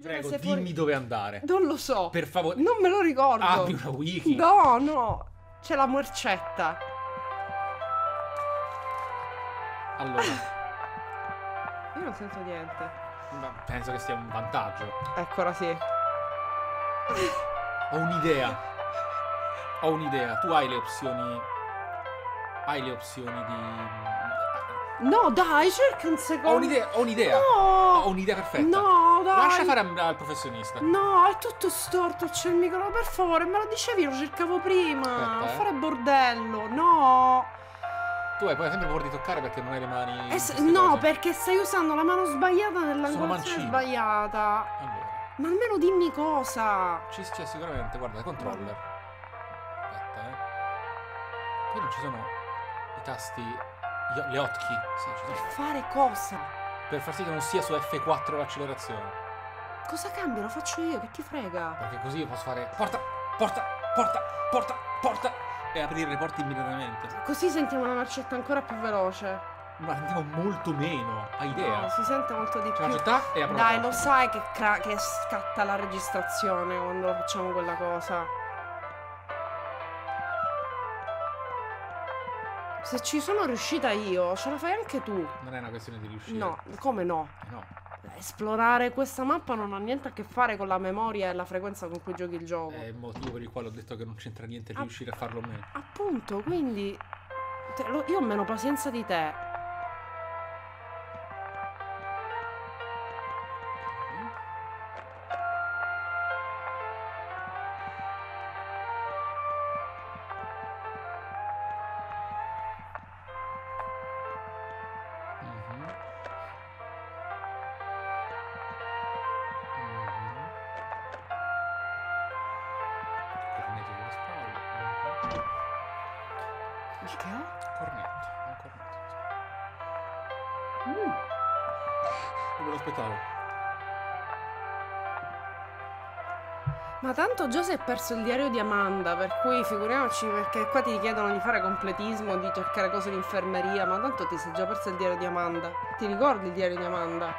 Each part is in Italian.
Ti prego, dimmi dove andare. Non lo so. Per favore. Non me lo ricordo. Apri una wiki. No, no. C'è la mercetta. Allora. Io non sento niente. Ma penso che sia un vantaggio. Eccola, sì. Ho un'idea. Ho un'idea. Tu hai le opzioni. Hai le opzioni di... No, dai, cerca un secondo. Ho un'idea, ho un'idea. No. Ho un'idea perfetta. No, dai. Lascia fare al professionista. No, è tutto storto, c'è il microfono. Per favore, me lo dicevi, lo cercavo prima. Aspetta, fare bordello, no. Tu hai poi sempre paura di toccare perché non hai le mani... no, cose. Perché stai usando la mano sbagliata nell'angolazione sbagliata. Allora. Ma almeno dimmi cosa. C'è sicuramente, guarda, controller. Aspetta, Qui non ci sono i tasti... Le hotkey. Sì, ci sono. Per fare cosa? Per far sì che non sia su F4 l'accelerazione. Cosa cambia? Lo faccio io, che ti frega? Perché così io posso fare... Porta, porta, porta, porta, porta... E aprire le porte immediatamente. Così sentiamo una marcetta ancora più veloce. Ma sentiamo molto meno. Hai idea? No, si sente molto di più. La città è aperta. Dai, lo sai che scatta la registrazione quando facciamo quella cosa. Se ci sono riuscita io, ce la fai anche tu. Non è una questione di riuscire. No, come no? No. Esplorare questa mappa non ha niente a che fare con la memoria e la frequenza con cui giochi il gioco. È il motivo per il quale ho detto che non c'entra niente riuscire a farlo meno. Appunto, quindi io ho meno pazienza di te. Ma tanto Jose ha perso il diario di Amanda, per cui figuriamoci, perché qua ti chiedono di fare completismo, di cercare cose in infermeria, ma tanto ti sei già perso il diario di Amanda. Ti ricordi il diario di Amanda?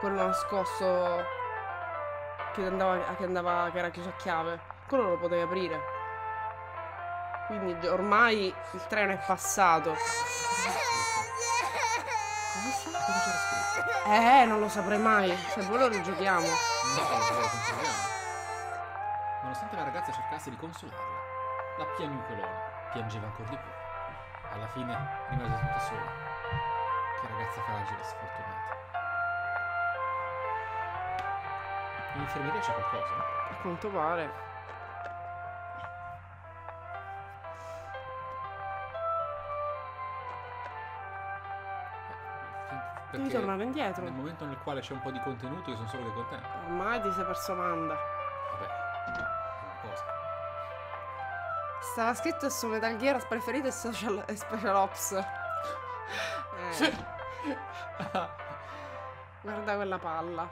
Quello nascosto che era chiuso a chiave. Quello lo potevi aprire. Quindi ormai il treno è passato. Non lo saprei mai. Se vuoi lo rigiochiamo. No, lo consoliamo. Nonostante la ragazza cercasse di consolarla, la piagnucolona piangeva ancora di più. Alla fine rimase tutta sola. Che ragazza fragile e sfortunata. In infermeria c'è qualcosa? A quanto pare. Devi tornare indietro. Nel momento nel quale c'è un po' di contenuto, io sono solo che contento. Ormai ti sei perso Amanda. Vabbè. Stava scritto su Metal Gear preferito e Special Ops. Guarda quella palla.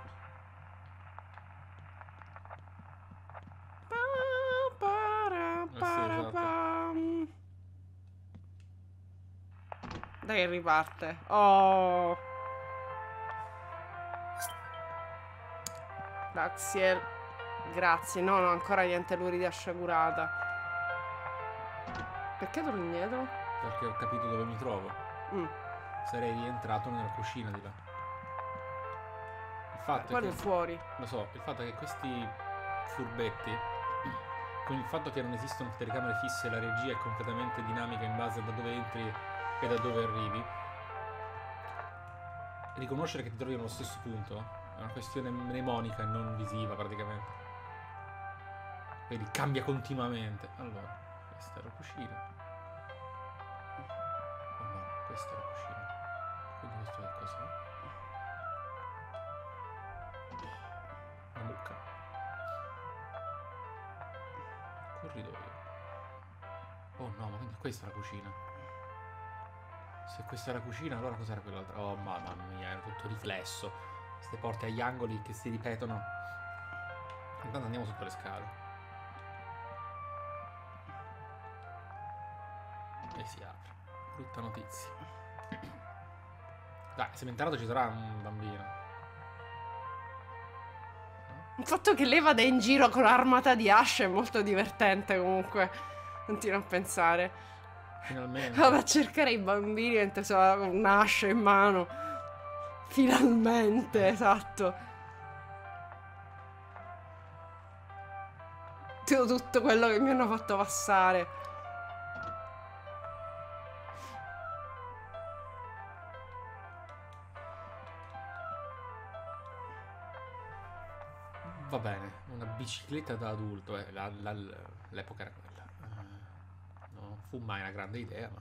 Sì, esatto. Dai, riparte. Oh. Daxiel. Grazie. No, no, ancora niente lurida sciagurata. Perché torno indietro? Perché ho capito dove mi trovo. Sarei rientrato nella cucina di là. Il fatto è che... fuori. Lo so, il fatto è che questi furbetti, con il fatto che non esistono telecamere fisse, la regia è completamente dinamica in base a da dove entri e da dove arrivi. Riconoscere che ti trovi nello stesso punto è una questione mnemonica e non visiva praticamente. Vedi, cambia continuamente. Allora... Questa è la cucina. Oh no, questa è la cucina. Quindi questo è cosa? Una mucca. Corridoio. Oh no, ma quindi questa è la cucina. Se questa è la cucina, allora cos'era quell'altra? Oh mamma mia, era tutto riflesso. Queste porte agli angoli che si ripetono. Intanto andiamo sotto le scale. E si apre. Brutta notizia. Dai, se mi è entrato ci sarà un bambino. Il fatto che lei vada in giro con l'armata di Ash è molto divertente comunque. Continuo a pensare. Finalmente. Vado a cercare i bambini mentre sono con un'ascia in mano. Finalmente, esatto. Tutto quello che mi hanno fatto passare. Va bene, una bicicletta da adulto, l'epoca era quella. Non fu mai una grande idea, ma...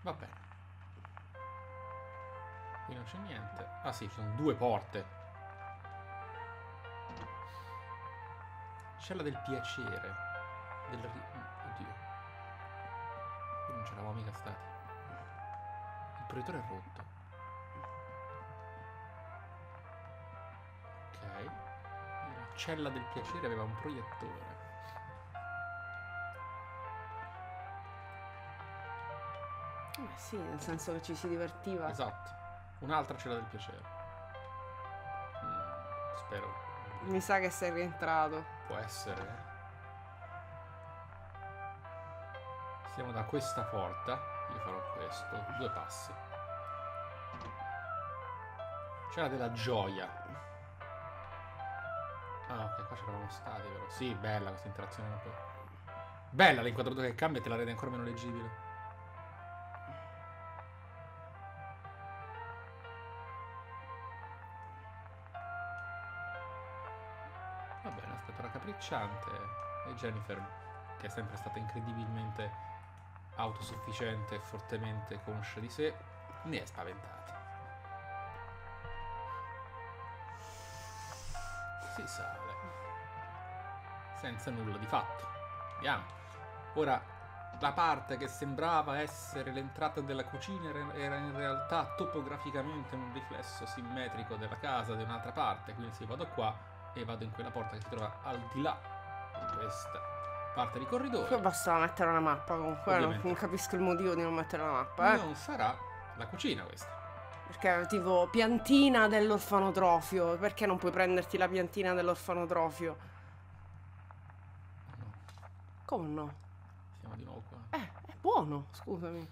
Va bene. Qui non c'è niente. Ah sì, ci sono due porte. Cella del piacere. Del... Oddio. Qui non c'eravamo mica stati. Il proiettore è rotto. Ok. La cella del piacere aveva un proiettore. Sì, nel senso che ci si divertiva. Esatto. Un'altra cella del piacere. Spero. Mi sa che sei rientrato. Può essere. Siamo da questa porta. Io farò questo. Due passi. Cella della gioia. Ah, ok, qua c'eravamo stati, però. Sì, bella questa interazione un po'. Bella l'inquadratura che cambia e te la rende ancora meno leggibile. E Jennifer, che è sempre stata incredibilmente autosufficiente e fortemente conscia di sé, ne è spaventata. Si sale senza nulla di fatto. Andiamo. Ora, la parte che sembrava essere l'entrata della cucina era in realtà topograficamente un riflesso simmetrico della casa di un'altra parte, quindi se vado qua e vado in quella porta che si trova al di là di questa parte di corridoio. Io bastava mettere una mappa comunque, non capisco il motivo di non mettere una mappa. Non sarà la cucina questa. Perché era tipo piantina dell'orfanotrofio, perché non puoi prenderti la piantina dell'orfanotrofio? No. Come no? Siamo di nuovo qua. È buono, scusami.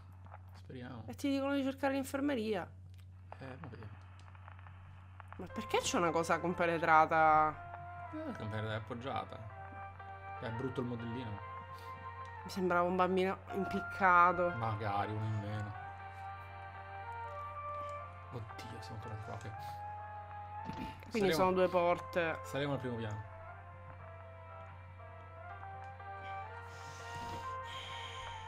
Speriamo. E ti dicono di cercare l'infermeria. Ma vediamo. Ma perché c'è una cosa compenetrata? Compenetrata è appoggiata. È brutto il modellino. Mi sembrava un bambino impiccato. Magari uno in meno. Oddio, siamo tornati qua. Quindi sono due porte. Saremo al primo piano.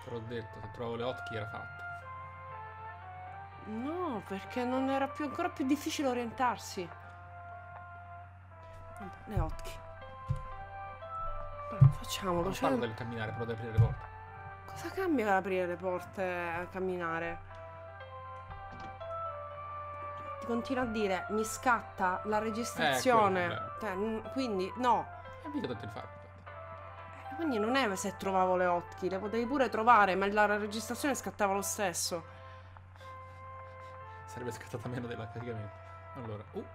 Te l'ho detto, se trovo le hotkey era fatta. No, perché non era più, ancora più difficile orientarsi. Le occhi. Facciamolo. Non parlo del camminare, però dell'aprire le porte. Cosa cambia l'aprire le porte a camminare? Ti continua a dire, mi scatta la registrazione. Quindi, no. E mica tanto il fatto. Quindi non è se trovavo le occhi, le potevi pure trovare, ma la registrazione scattava lo stesso. Sarebbe scattata meno della caricamento. Allora, qui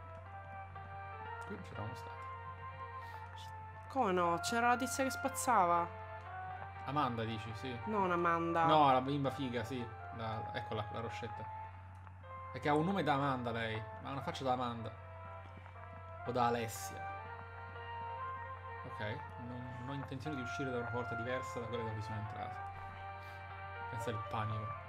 non c'eravamo stati. Come no? C'era la tizia che spazzava. Amanda dici, sì. Non Amanda. No, la bimba figa, sì. Eccola, la roscetta. È che ha un nome da Amanda lei. Ma ha una faccia da Amanda. O da Alessia. Ok. Non ho intenzione di uscire da una porta diversa da quella da cui sono entrato. Pensa al panico.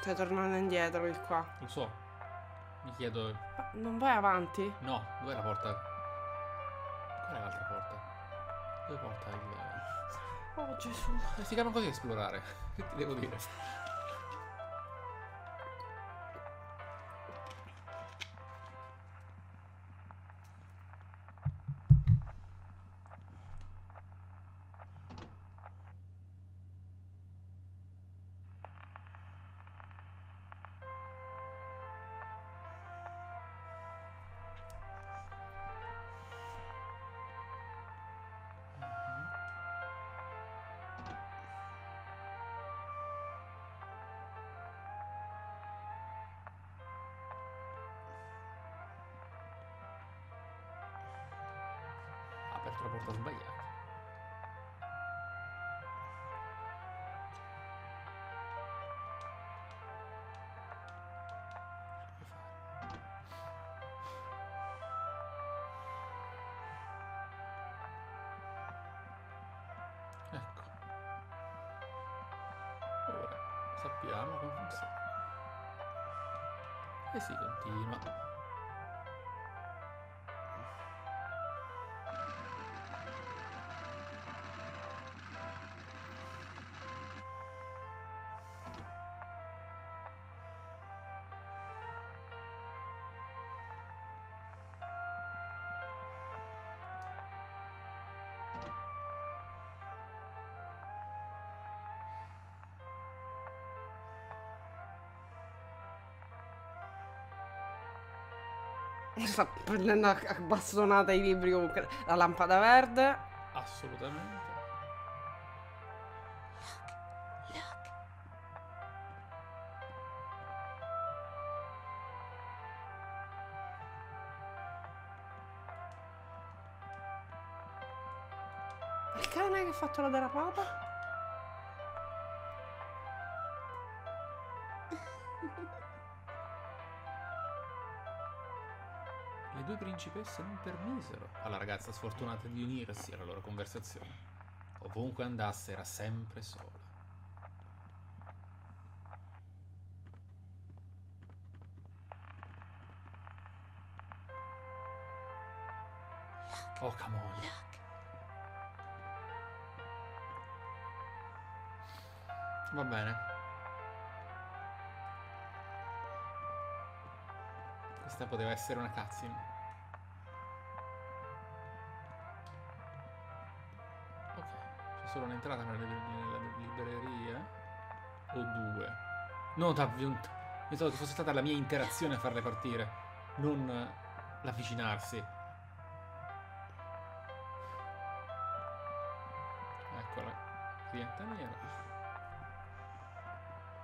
Stai tornando indietro il qua. Lo so. Mi chiedo... Ma non vai avanti? No, dov'è la porta? Qual è l'altra porta? Dove porta il... Oh Gesù. Si chiama così esplorare. Che ti devo dire? po' sbagliato. Ecco, ora sappiamo come funziona e si continua. Sta prendendo a bastonata i libri comunque. La lampada verde. Assolutamente. Look, look. Il cane che ha fatto la derapata? Le due principesse non permisero alla ragazza sfortunata di unirsi alla loro conversazione. Ovunque andasse era sempre sola. Oh, come on. Va bene. Questa poteva essere una cutscene. Solo un'entrata nella libreria o due. No, pensavo che fosse stata la mia interazione a farle partire, non l'avvicinarsi. Eccola, clienta nera.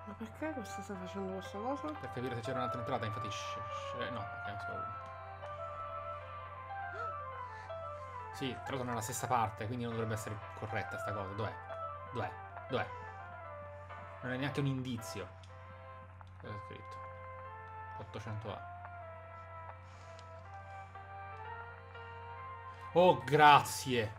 Ma perché questo sta facendo questa cosa? Per capire se c'era un'altra entrata, infatti. No, perché non so. Sì, tra l'altro nella stessa parte, quindi non dovrebbe essere corretta sta cosa. Dov'è? Dov'è? Dov'è? Non è neanche un indizio. Cosa è scritto? 800A. Oh, grazie!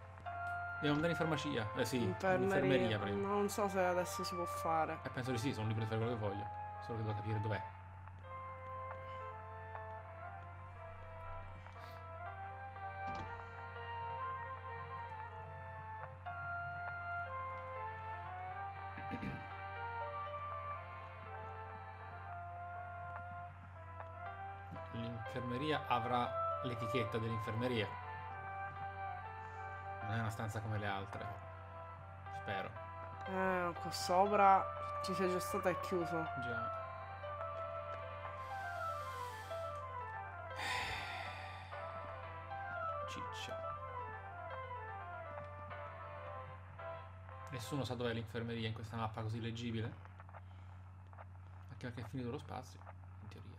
Devo andare in farmacia. Eh sì, infermeria prima. Non so se adesso si può fare. Penso di sì, sono libero di fare quello che voglio. Solo che devo capire dov'è. L'infermeria avrà l'etichetta dell'infermeria. Non è una stanza come le altre. Spero. Qua sopra ci sei già stata e chiuso. Già. Ciccia. Nessuno sa dov'è l'infermeria in questa mappa così leggibile. Anche perché è finito lo spazio, in teoria.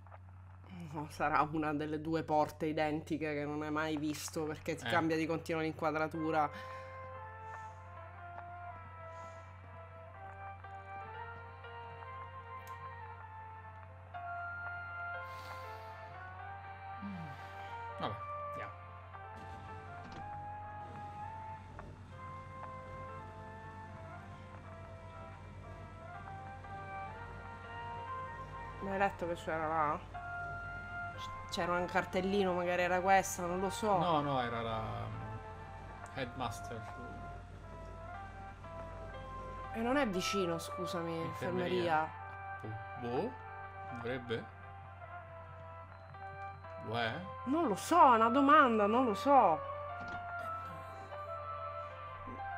No, sarà una delle due porte identiche che non hai mai visto perché ti cambia di continuo l'inquadratura. Vabbè, andiamo. Mi hai detto che c'era là? C'era un cartellino, magari era questa, non lo so. No, no, era la Headmaster. E non è vicino, scusami, infermeria. Boh, dovrebbe? Lo è? Non lo so, è una domanda, non lo so.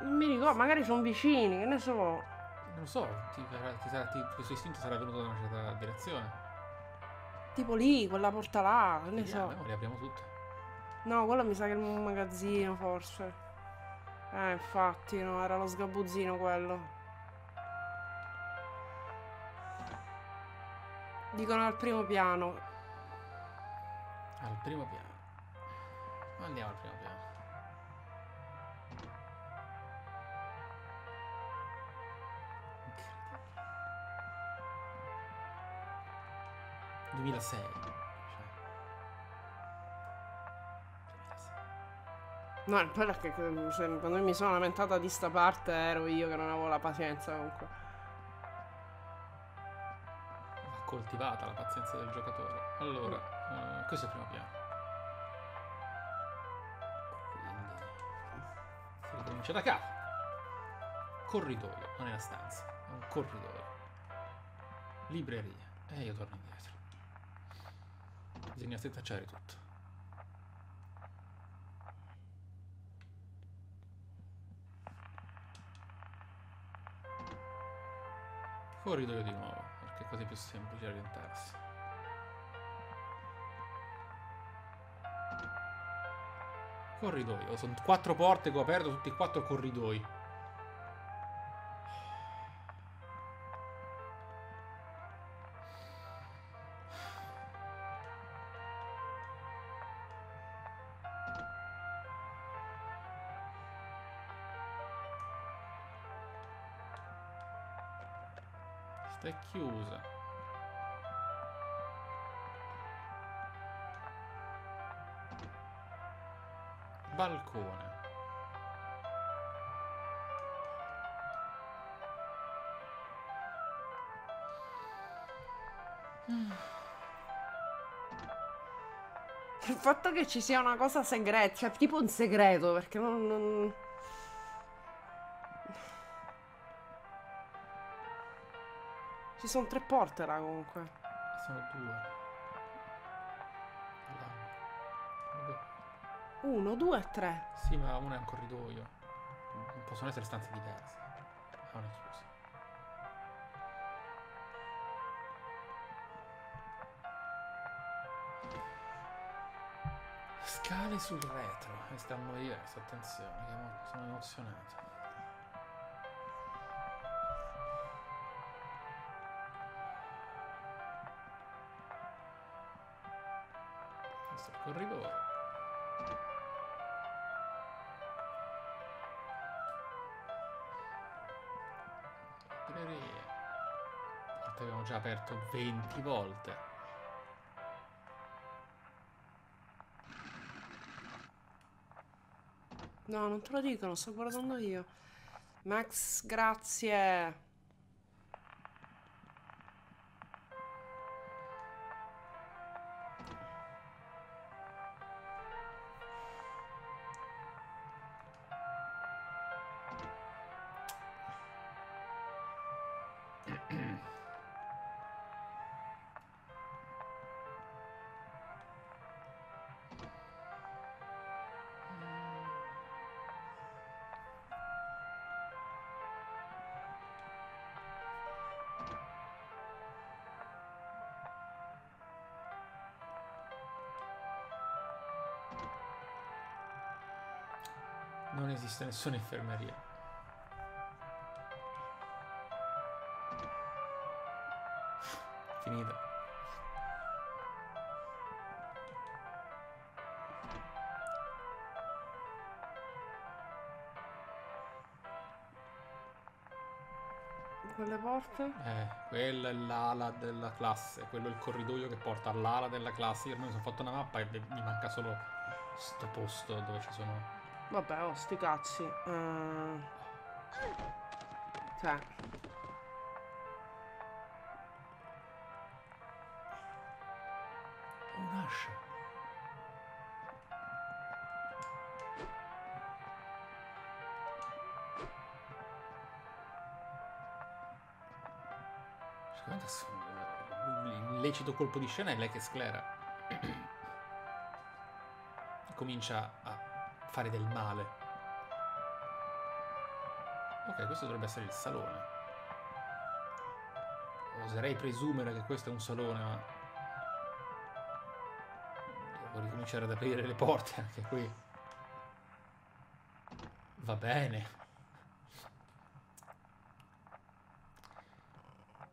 Non mi ricordo, magari sono vicini, che ne so. Non lo so, questo istinto sarà venuto da una certa direzione. Tipo lì, quella porta là, che ne so. Le apriamo tutte. No, quello mi sa che è un magazzino, forse. Infatti, no, era lo sgabuzzino quello. Dicono al primo piano. Al primo piano. Andiamo al primo piano. 2006. No, il bello è che quando mi sono lamentata di sta parte ero io che non avevo la pazienza comunque. Va coltivata la pazienza del giocatore. Allora, questo è il primo piano. Quindi si ricomincia da capo. Corridoio, non è una stanza, è un corridoio. Libreria. E io torno indietro. Bisogna setacciare tutto. Corridoio di nuovo, perché è così più semplice orientarsi. Corridoio, sono 4 porte che ho aperto, tutti e 4 corridoi. È chiusa. Balcone. Il fatto che ci sia una cosa segreta, cioè tipo un segreto, perché non... Ci sono 3 porte là comunque. Sono 2. 1, 2 e 3. Sì, ma una è un corridoio. Possono essere stanze diverse. Ma una è chiusa. Scale sul retro. Mi stanno diverse, attenzione, sono emozionato. Corridoio. Libreria. L'abbiamo già aperto 20 volte. No, non te lo dicono, sto guardando io. Max, grazie. Non esiste nessuna infermeria. Finita. Quelle porte? Quella è l'ala della classe. Quello è il corridoio che porta all'ala della classe. Io ormai mi sono fatto una mappa e mi manca solo sto posto dove ci sono... Vabbè, oh, sti cazzi. Cioè. Un'ascia. Un lecito colpo di scena è lei che sclera. Comincia a... fare del male. Ok, questo dovrebbe essere il salone. Oserei presumere che questo è un salone, ma... devo ricominciare ad aprire le porte anche qui. Va bene.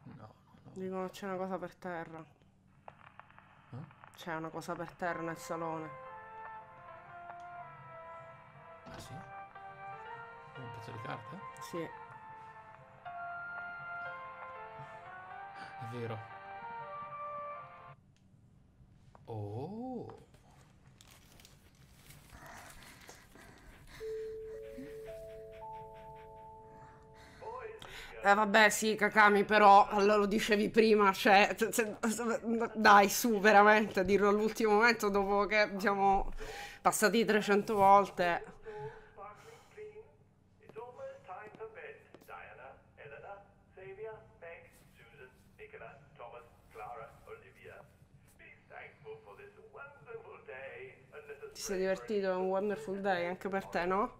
No, no. Dicono c'è una cosa per terra. Eh? C'è una cosa per terra nel salone. Un pezzo di carta? Sì. È vero. Oh. Vabbè sì, Kakami, però allora lo dicevi prima, cioè dai, su, veramente dirlo all'ultimo momento dopo che siamo passati 300 volte. Ti sei divertito? È un wonderful day anche per te, no?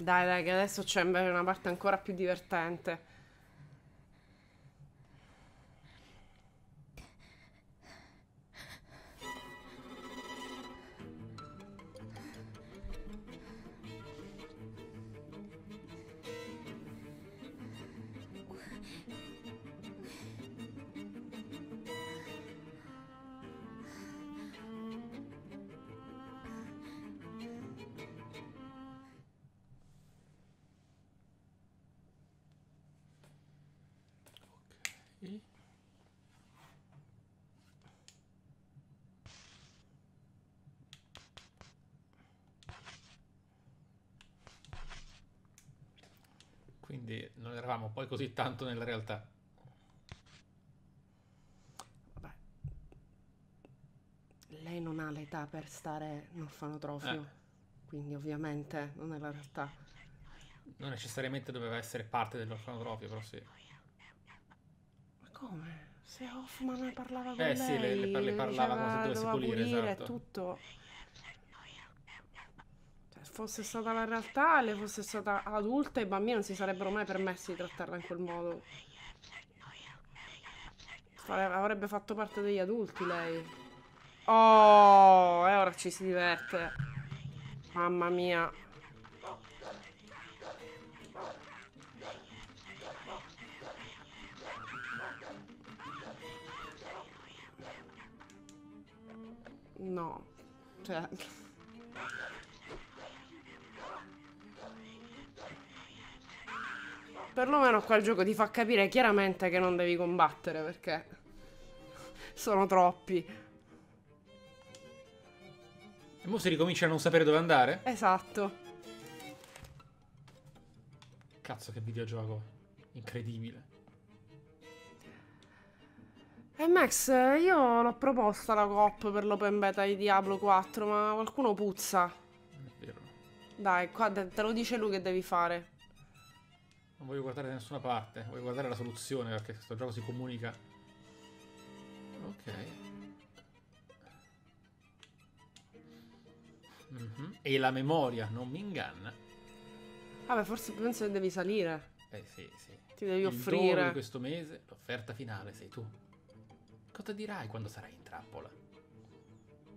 Dai, dai, che adesso c'è invece una parte ancora più divertente. Quindi non eravamo poi così tanto nella realtà. Vabbè. Lei non ha l'età per stare in orfanotrofio, quindi ovviamente non è la realtà. Non necessariamente doveva essere parte dell'orfanotrofio, però sì. Ma come? Se Hoffman ne parlava con lei, sì, le parlava come se dovesse pulire, esatto. Tutto. Fosse stata la realtà, le fosse stata adulta, i bambini non si sarebbero mai permessi di trattarla in quel modo. Avrebbe fatto parte degli adulti lei. Oh, e ora ci si diverte. Mamma mia. No, cioè... Perlomeno qua il gioco ti fa capire chiaramente che non devi combattere, perché sono troppi. E mo si ricomincia a non sapere dove andare? Esatto. Cazzo, che videogioco incredibile. E Max, io l'ho proposta la coop per l'open beta di Diablo 4, ma qualcuno puzza. È vero. Dai, qua te lo dice lui che devi fare. Non voglio guardare da nessuna parte, voglio guardare la soluzione, perché questo gioco si comunica. Ok. E la memoria non mi inganna. Vabbè, forse penso che devi salire. Eh sì, sì. Ti devi offrire. Il dono di questo mese, l'offerta finale sei tu. Cosa dirai quando sarai in trappola?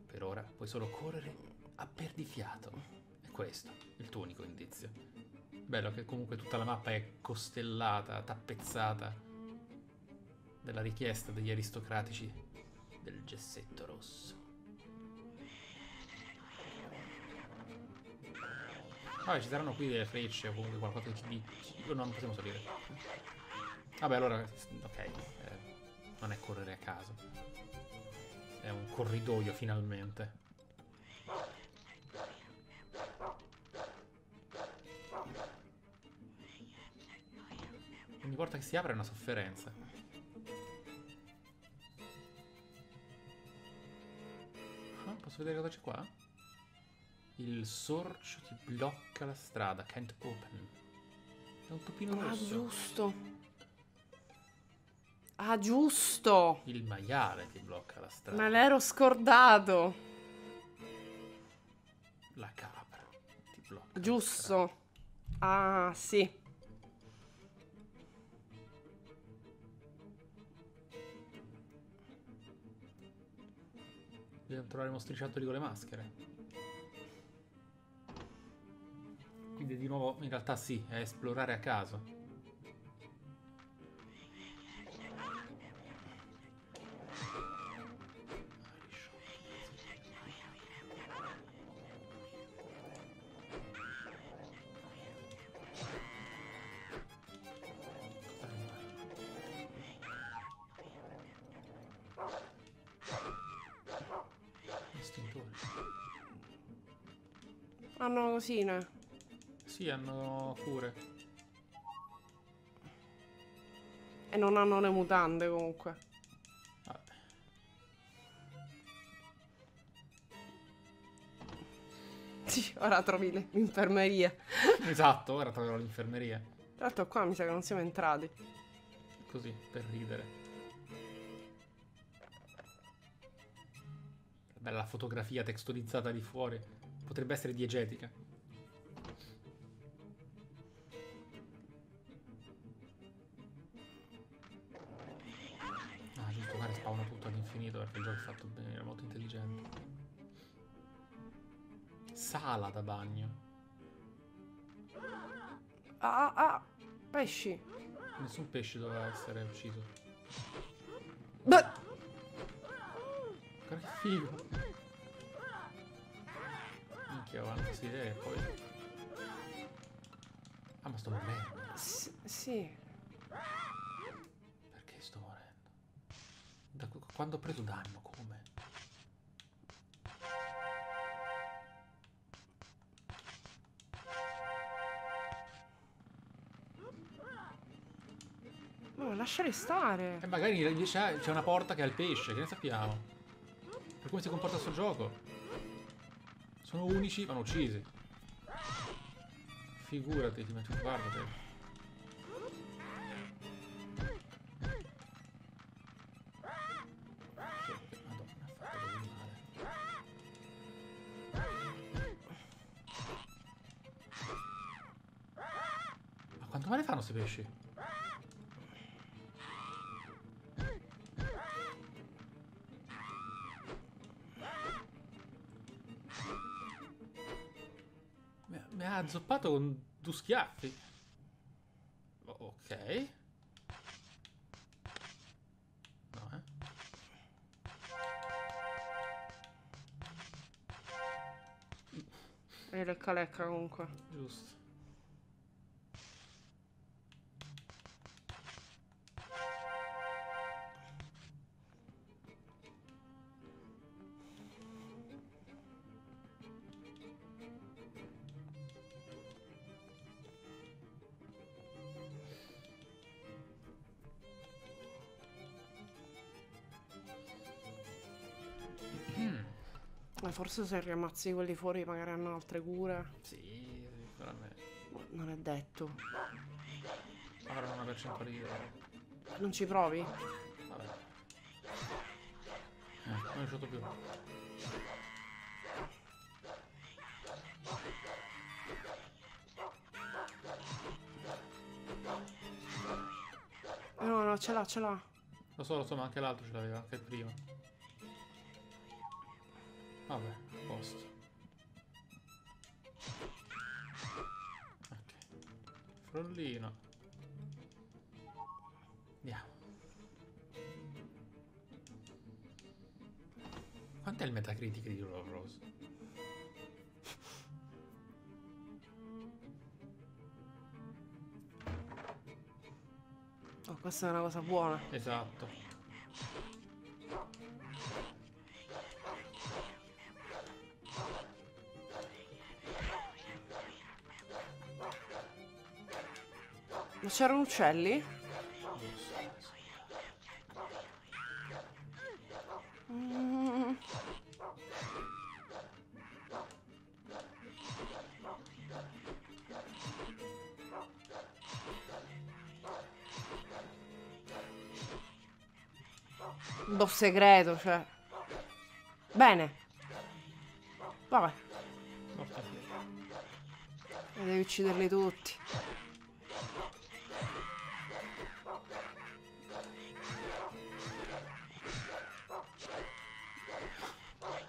Per ora puoi solo correre a perdifiato. È questo il tuo unico indizio. Bello che comunque tutta la mappa è costellata, tappezzata della richiesta degli aristocratici del gessetto rosso. Vabbè, ci saranno qui delle frecce o comunque qualcosa che ci dice... No, non possiamo salire. Vabbè, allora... Ok, non è correre a caso. È un corridoio, finalmente. Ogni volta che si apre è una sofferenza. Ah, posso vedere cosa c'è qua? Il sorcio ti blocca la strada. Can't open. È un topino rosso. Ah, giusto. Ah, giusto. Il maiale ti blocca la strada. Me l'ero scordato. La capra ti blocca. Giusto. Ah, sì. Dobbiamo trovare i mostriciattoli con le maschere. Quindi di nuovo, in realtà sì, è esplorare a caso. Hanno cosine. Sì, hanno cure. E non hanno le mutande comunque. Vabbè. Sì, ora trovi l'infermeria. Esatto, ora troverò l'infermeria. Tra l'altro qua mi sa che non siamo entrati. Così, per ridere. Bella fotografia texturizzata di fuori. Potrebbe essere diegetica. Ah, giusto, guarda, spawna tutto all'infinito perché il gioco è fatto bene, era molto intelligente. Sala da bagno. Ah, ah, pesci. Nessun pesce doveva essere ucciso. Beh. Guarda che figo. Minchia, avanti, sì, e poi... Ah, ma sto morendo. Sì. Perché sto morendo? Da quando ho preso danno, come? Oh, lasciare stare. E magari c'è una porta che ha il pesce, che ne sappiamo? Per come si comporta sto gioco. Sono unici, vanno uccisi. Figurati, ti metto un guardo te. Madonna, ha fatto così male. Ma quanto male fanno questi pesci? Ha zoppato con due schiaffi. Ok. No, eh. E lecca lecca comunque. Giusto. Forse se riammazzi quelli fuori magari hanno altre cure. Sì, sicuramente. Non è detto. Avrò una percentuale. Non ci provi? Vabbè. Non è riuscito più. No, no, ce l'ha, ce l'ha. Lo so, ma anche l'altro ce l'aveva, anche il primo. Vabbè, a posto. Ok. Frollino. Andiamo. Quanto è il Metacritic di Rule of Rose? Oh, questa è una cosa buona. Esatto. Ma c'erano uccelli? Mm. Un boss segreto, cioè. Bene. Vabbè. E devi ucciderli tutti.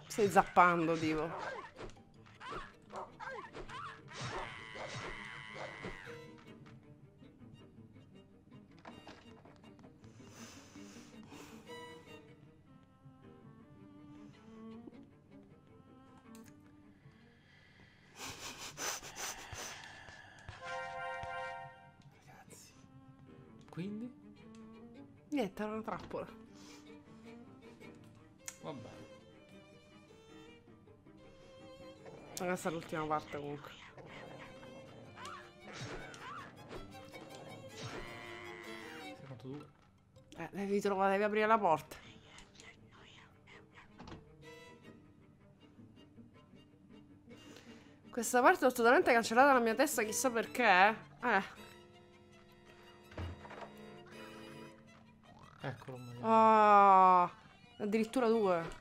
Stai zappando, tipo. Ragazzi. Quindi? Niente, era una trappola. Vabbè. Questa è l'ultima parte comunque. Sei fatto duro. Devi trovare, devi aprire la porta. Questa parte l'ho totalmente cancellata dalla mia testa, chissà perché. Eccolo. Oh, addirittura 2.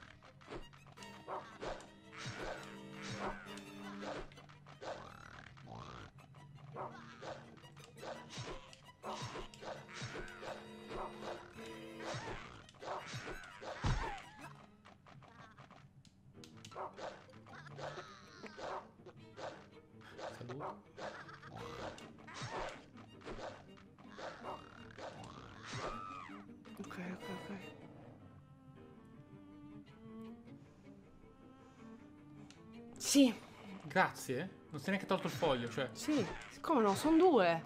Sì. Grazie. Non si è neanche tolto il foglio, cioè. Sì. Come no? Sono 2.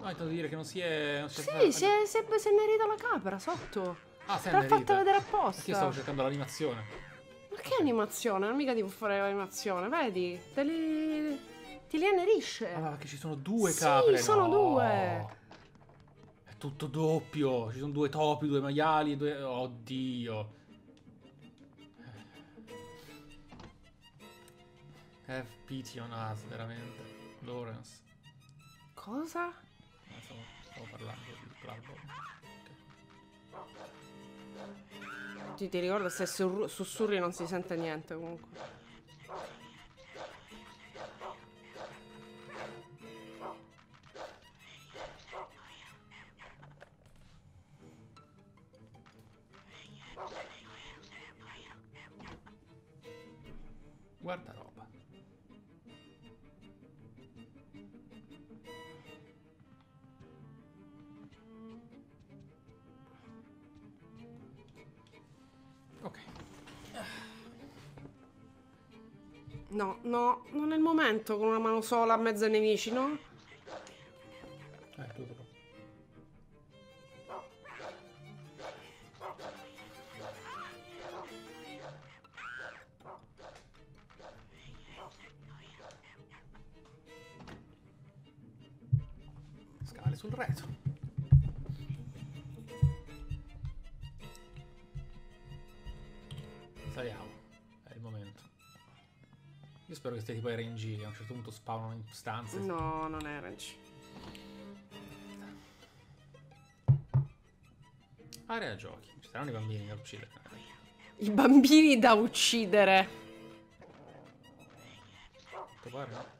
No, devo dire che non si è... Non si è si è innerita la capra sotto. Ah, si è innerita. L'ha fatta vedere apposta. Io stavo cercando l'animazione. Ma che animazione? Non mica ti può fare l'animazione, vedi? Ti li annerisce. Ah, che ci sono 2 capre. Sì, sono 2. È tutto doppio. Ci sono 2 topi, 2 maiali, 2... Oddio. Have pity on us, veramente. Lawrence. Cosa? Stavo parlando di Baldo. Okay. Ti ricordo, se sussurri non si sente niente comunque. Guarda roba. Ok. No, no, non è il momento con una mano sola a mezzo ai nemici, no? Tutto. Scale sul retro. È il momento. Io spero che stia tipo RNG, che a un certo punto spawnano in stanze. No, non è RNG. Area giochi. Ci saranno i bambini da uccidere. I bambini da uccidere. Ti pare, no?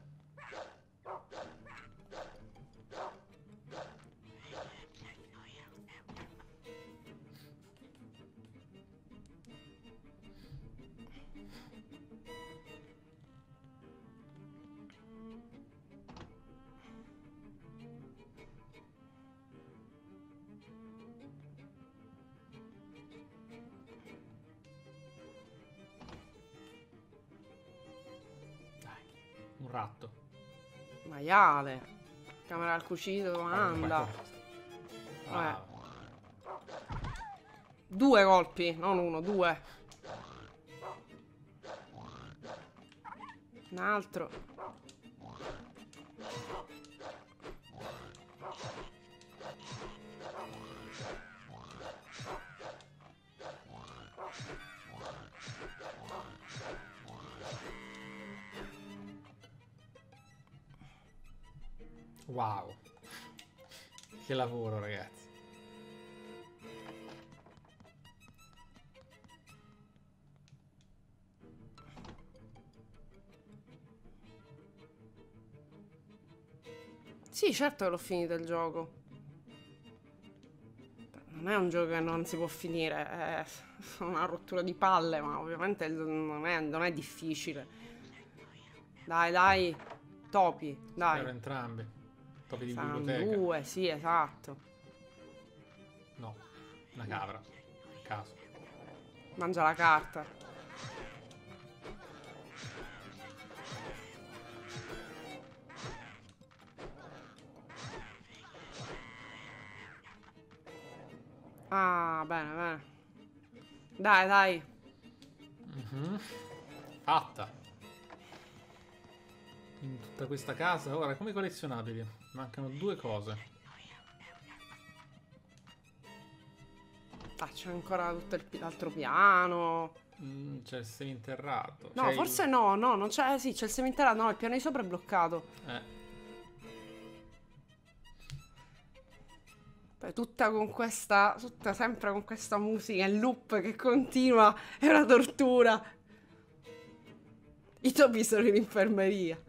Un ratto. Maiale. Camera al cucito, domanda. Ah. 2 colpi, non 1, 2. Un altro. Wow, che lavoro, ragazzi. Sì, certo che l'ho finito il gioco. Non è un gioco che non si può finire, è una rottura di palle, ma ovviamente non è difficile. Dai, dai, topi, dai. Per entrambi. Topi di biblioteca. 2, sì, esatto. No, una capra. A caso. Mangia la carta. Ah, bene, bene. Dai, dai. Fatta. in tutta questa casa. Ora, come collezionabili? Mancano due cose. C'è ancora tutto l'altro piano. C'è il seminterrato. No, forse il... no, non c'è. Sì, c'è il seminterrato. No, il piano di sopra è bloccato. Poi tutta con questa. Tutta sempre con questa musica in loop che continua. È una tortura. I topi sono in infermeria.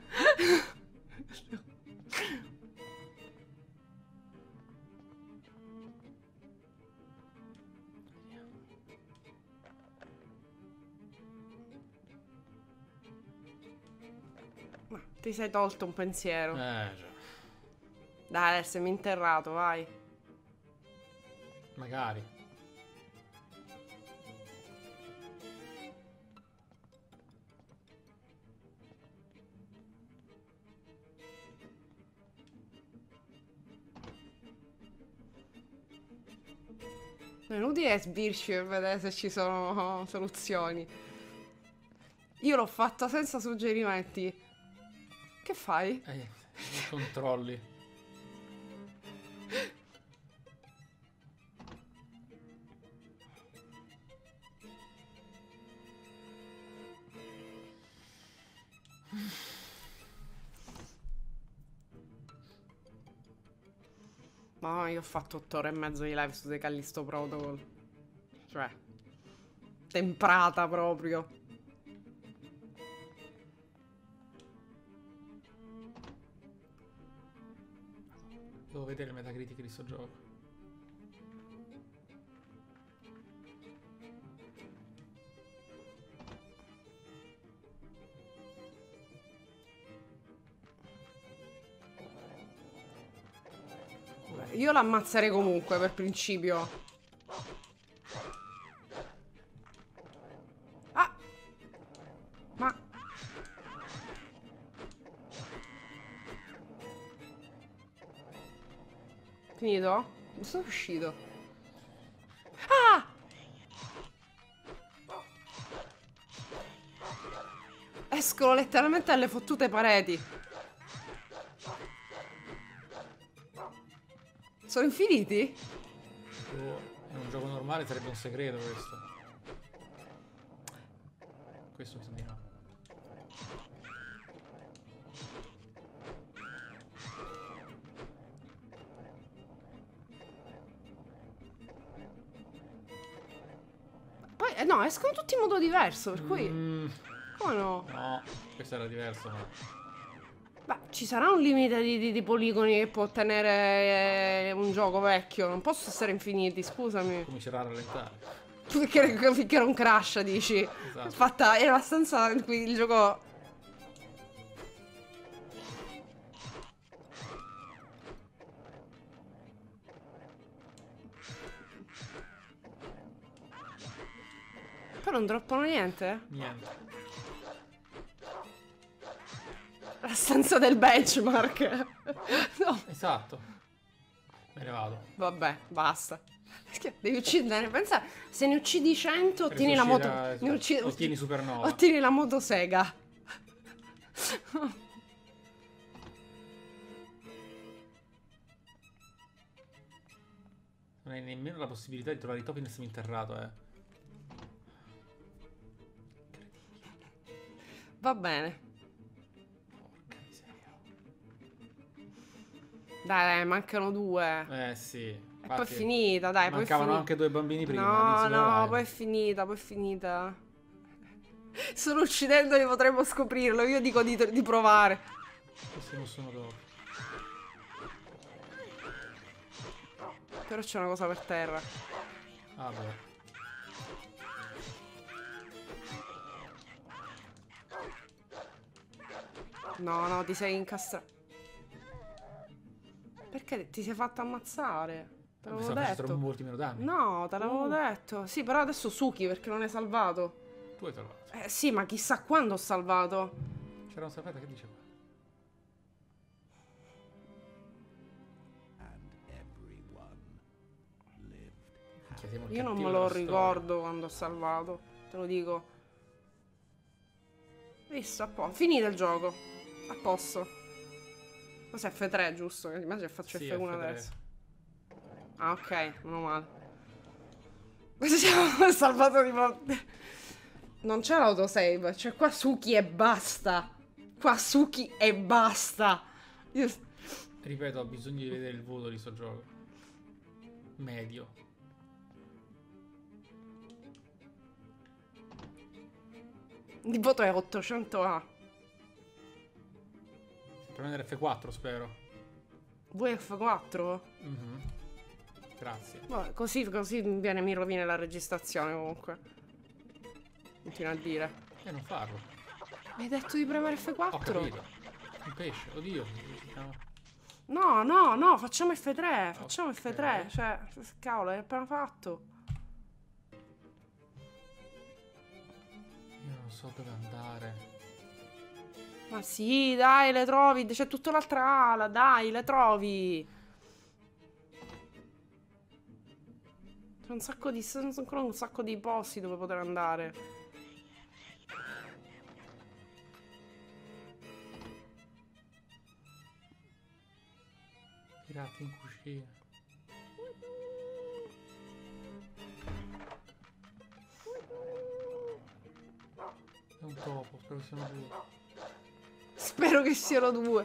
Ti sei tolto un pensiero. Già. Dai, adesso mi interrato, vai. Magari. È inutile sbirci per vedere se ci sono soluzioni. Io l'ho fatta senza suggerimenti. Che fai? Controlli. Ma io ho fatto 8 ore e mezzo di live su The Callisto Protocol. Cioè, temprata proprio. Devo vedere le metacritiche di sto gioco. Io l'ammazzerei comunque per principio. Ah! Ma... finito? Non sono uscito. Ah! Escono letteralmente dalle fottute pareti. Sono infiniti? Oh, in un gioco normale sarebbe un segreto questo. Questo mi sembra. No, escono tutti in modo diverso, per cui... Come no? No, questo era diverso, ma... Beh, ci sarà un limite di poligoni che può ottenere un gioco vecchio. Non posso essere infiniti, scusami. Comincerà a rallentare. Finché non crasha, dici. Esatto. Fatta, era abbastanza... il gioco... Non droppano niente? Niente. La stanza del benchmark. No. Esatto. Me ne vado. Vabbè, basta. Devi uccidere. Pensa, se ne uccidi 100 ottieni la moto. Esatto. Ne uccidi, ottieni supernova. Ottieni la motosega. Non hai nemmeno la possibilità di trovare i topi nel seminterrato, Va bene. Porca miseria. Dai, mancano 2. Sì. E poi è finita, dai. Mancavano anche 2 bambini prima. No, no, poi è finita, Solo uccidendoli potremmo scoprirlo. Io dico di provare. Questi non sono loro. Però c'è una cosa per terra. Ah, beh. No, no, ti sei incastrato. Perché ti sei fatto ammazzare? Te l'avevo detto. Molti meno danni. No, te l'avevo detto. Sì, però adesso succhi perché non hai salvato. Tu hai salvato. Sì, ma chissà quando ho salvato. C'era un salvata che diceva. Io non me lo ricordo quando ho salvato, te lo dico. Visto, a po'. Finito il gioco. A posto. Cos'è F3, giusto? Immagino che faccio F1 adesso. Ah, ok, meno male. Ci siamo salvato di morte. Non c'è l'autosave, cioè qua succhi e basta. Qua succhi e basta. Io... Ripeto, ho bisogno di vedere il voto di sto gioco. Medio. Il voto è 800A. Prendere F4, spero. Vuoi F4? Mm-hmm. Grazie. Vabbè, così viene, mi rovina la registrazione comunque. Continua a dire. E non farlo. Mi hai detto di premere F4? Ho capito. Un pesce, oddio. No, no, no, facciamo F3. Facciamo F3. Cioè, cavolo, l'hai appena fatto. Non so dove andare. Ma sì, dai, le trovi. C'è tutta l'altra ala, dai, le trovi. C'è un sacco di... sono ancora un sacco di posti dove poter andare. Pirati in cucina. È un topo, spero che siano due. Spero che siano due.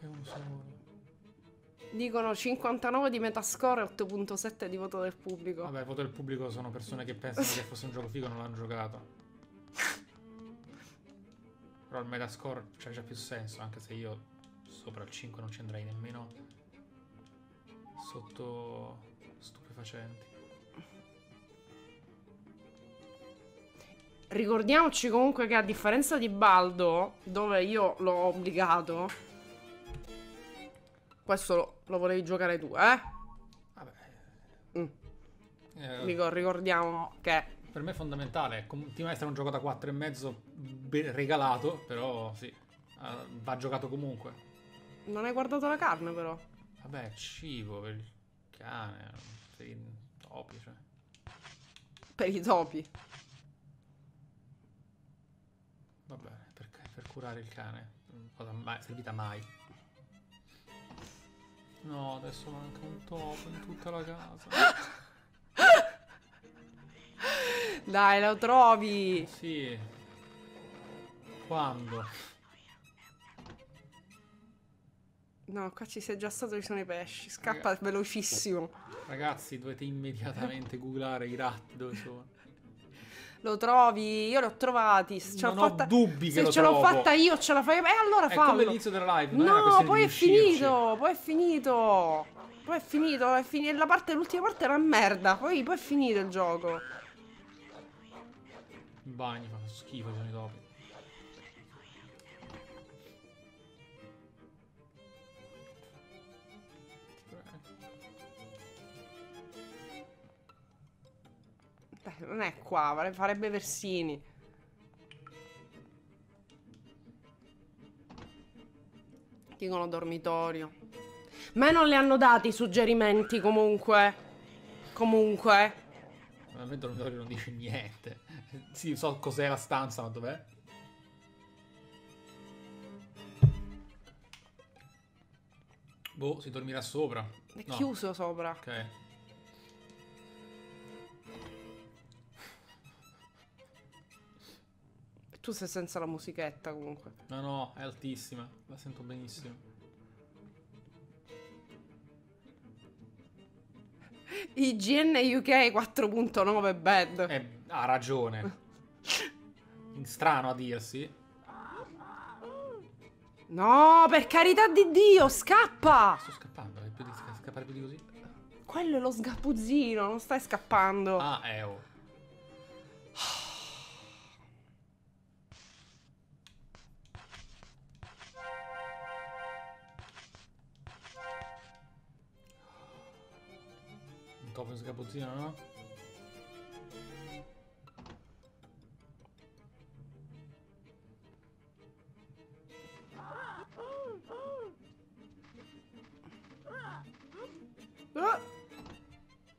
È un solo. Dicono 59 di metascore e 8.7 di voto del pubblico. Vabbè, voto del pubblico sono persone che pensano che fosse un gioco figo e non l'hanno giocato. Però il metascore c'ha già più senso, anche se io sopra il 5 non ci andrei nemmeno. Sotto stupefacenti. Ricordiamoci comunque che a differenza di Baldo, dove io l'ho obbligato, questo lo volevi giocare tu, eh? Vabbè. Ricordiamo che per me è fondamentale. Continua a essere un gioco da 4,5 regalato, però sì, va giocato comunque. Non hai guardato la carne però. Vabbè, cibo per il cane, per i topi, cioè. Per i topi. Va bene, per curare il cane. Cosa mai servita mai. No, adesso manca un topo in tutta la casa. Dai, lo trovi! Sì. Quando? No, qua ci sei già stato, ci sono i pesci. Scappa velocissimo. Ragazzi, dovete immediatamente googlare i ratti dove sono. Lo trovi? Io li ho trovati. Se ce l'ho fatta io, ce la fai. Allora fallo. È come l'inizio della live. No, poi è finito. Poi è finito. Poi è finito. È finito. L'ultima parte era merda. Poi è finito il gioco. In bagno fa schifo, sono i topi. Non è qua, farebbe Versini. Dicono dormitorio. Ma non le hanno dati i suggerimenti comunque. Comunque. A me il dormitorio non dice niente. Sì, so cos'è la stanza, ma dov'è? Boh, si dormirà sopra. È chiuso sopra. Ok. Tu sei senza la musichetta comunque. No, no, è altissima. La sento benissimo. IGN UK 4.9 bad. Ha ragione. Strano a dirsi. No, per carità di Dio, scappa! Sto scappando, è più di scappare più di così. Quello è lo sgapuzzino, non stai scappando. Ah, oh. Topo in sgabuzzino, no?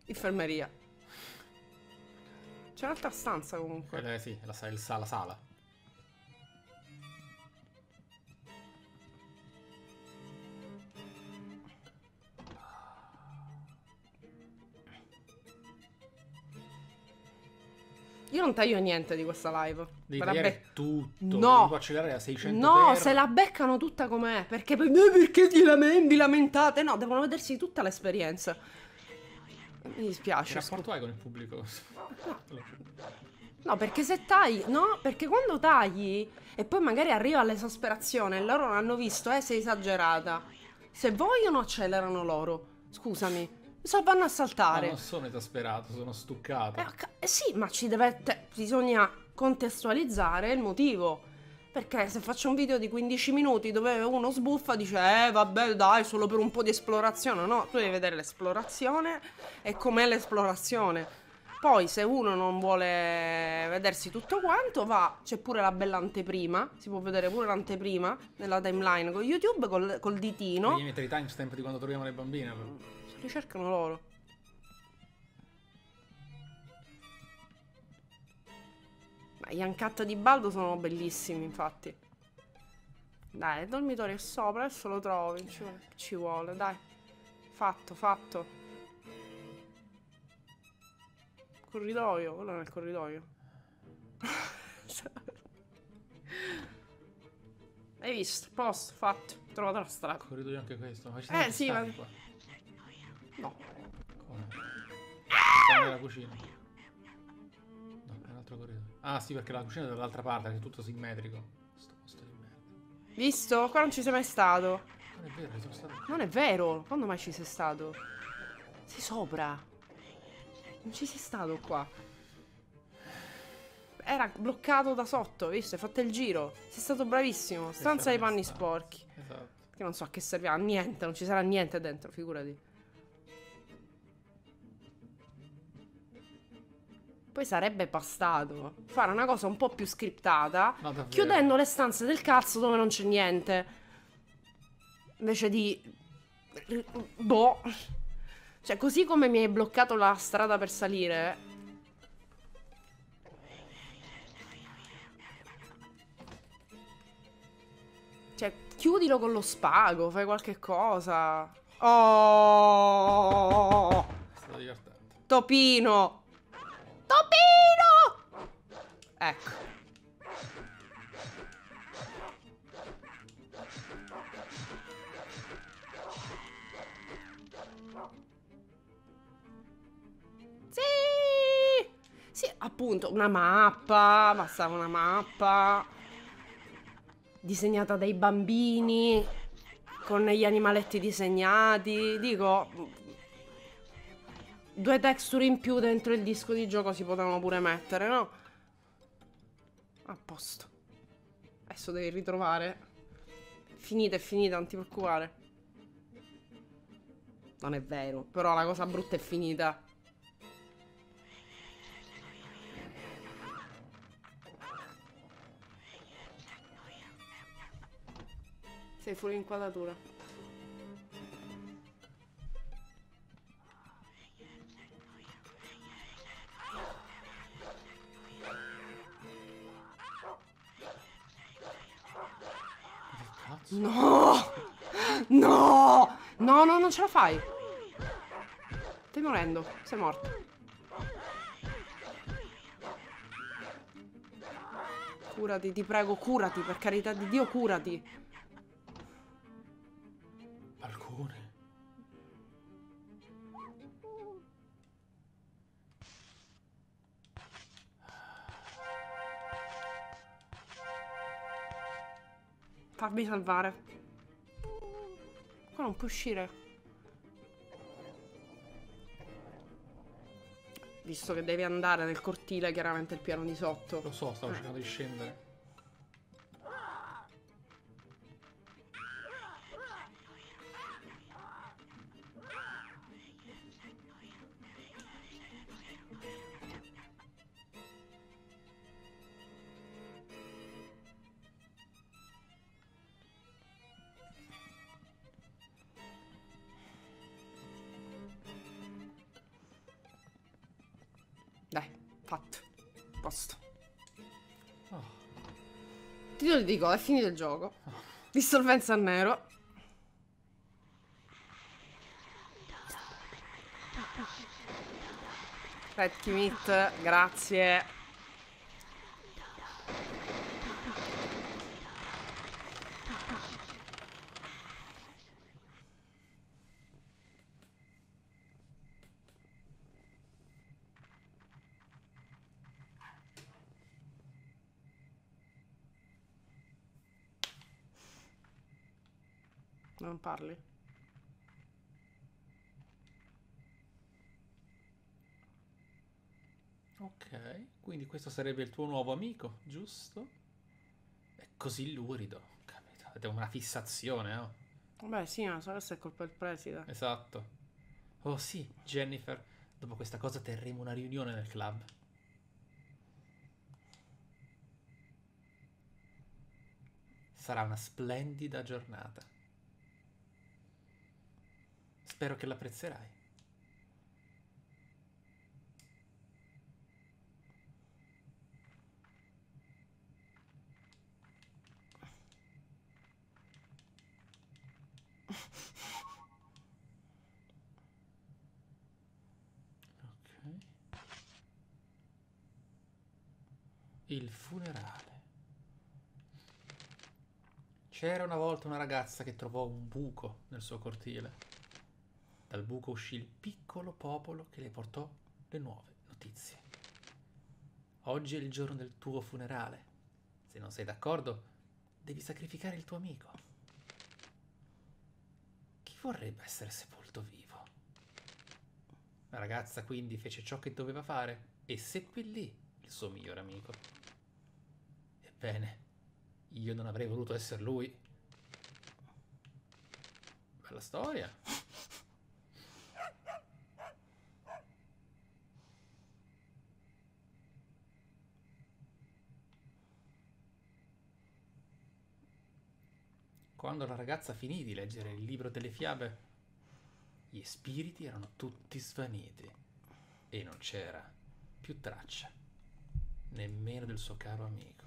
Infermeria. C'è un'altra stanza comunque. Sì, è la sala. Io non taglio niente di questa live. Devi tagliare tutto. No, devo accelerare a 600. No, se la beccano tutta com'è. Perché vi lamentate? No, devono vedersi tutta l'esperienza. Mi dispiace. Che rapporto hai con il pubblico? No, perché se tagli... No, perché quando tagli e poi magari arriva all'esasperazione e loro non hanno visto, sei esagerata. Se vogliono accelerano loro. Scusami. Vanno a saltare. Ma non sono esasperato, sono stuccato. Sì, ma ci deve bisogna contestualizzare il motivo. Perché se faccio un video di 15 minuti dove uno sbuffa dice vabbè dai, solo per un po' di esplorazione. No, tu devi vedere l'esplorazione e com'è l'esplorazione. Poi se uno non vuole vedersi tutto quanto c'è pure la bella anteprima. Si può vedere pure l'anteprima nella timeline con YouTube col ditino. Devi mettere i timestamp di quando troviamo le bambine però. Li cercano loro. Ma gli uncut di Baldo sono bellissimi, infatti. Dai, il dormitorio è sopra, adesso lo trovi. Ci vuole, dai. Fatto, fatto. Corridoio, quello non è il corridoio. Hai visto? Posto, fatto. Ho trovato la strada. Corridoio anche questo. Ma ci sono sì, ma... qua. No. Come? Ah! Nella cucina. No, è un altro corridoio. Ah sì, perché la cucina è dall'altra parte, è tutto simmetrico. Sto posto di merda. Visto? Qua non ci sei mai stato. Non è vero, sono stato. Non è vero, quando mai ci sei stato? Sei sopra. Non ci sei stato qua. Era bloccato da sotto, visto? Hai fatto il giro. Sei stato bravissimo. Stanza dei panni sporchi. Esatto. Che non so a che servirà, niente, non ci sarà niente dentro, figurati. Poi sarebbe bastato fare una cosa un po' più scriptata, no, chiudendo le stanze del cazzo dove non c'è niente. Invece di... boh. Cioè, così come mi hai bloccato la strada per salire. Cioè, chiudilo con lo spago, fai qualche cosa. Oh! Sto divertendo. Topino! Topino! Ecco. Sì! Sì, appunto, una mappa. Bastava una mappa disegnata dai bambini con gli animaletti disegnati. Dico... 2 texture in più dentro il disco di gioco si potevano pure mettere, no? A posto. Adesso devi ritrovare. Finita è finita, non ti preoccupare. Non è vero, però la cosa brutta è finita. Sei fuori inquadratura. No! No! No, no, non ce la fai! Stai morendo, sei morto. Curati, ti prego, curati, per carità di Dio, curati. Balcone. Farmi salvare. Qua non puoi uscire. Visto che devi andare nel cortile, chiaramente il piano di sotto. Lo so, stavo cercando di scendere. Dai, fatto. Basta. Oh. Io lo dico, è finito il gioco. Dissolvenza al nero. Red Kimit, grazie. Non parli. Ok, quindi questo sarebbe il tuo nuovo amico, giusto? È così lurido, capito? È una fissazione, no? Oh. Beh, sì, ma so se è colpa del preside. Esatto. Oh sì, Jennifer, dopo questa cosa terremo una riunione nel club. Sarà una splendida giornata. Spero che l'apprezzerai. Ok. Il funerale. C'era una volta una ragazza che trovò un buco nel suo cortile. Dal buco uscì il piccolo popolo che le portò le nuove notizie. Oggi è il giorno del tuo funerale. Se non sei d'accordo, devi sacrificare il tuo amico. Chi vorrebbe essere sepolto vivo? La ragazza quindi fece ciò che doveva fare e seppellì il suo migliore amico. Ebbene, io non avrei voluto essere lui. Bella storia. Quando la ragazza finì di leggere il libro delle fiabe, gli spiriti erano tutti svaniti e non c'era più traccia, nemmeno del suo caro amico.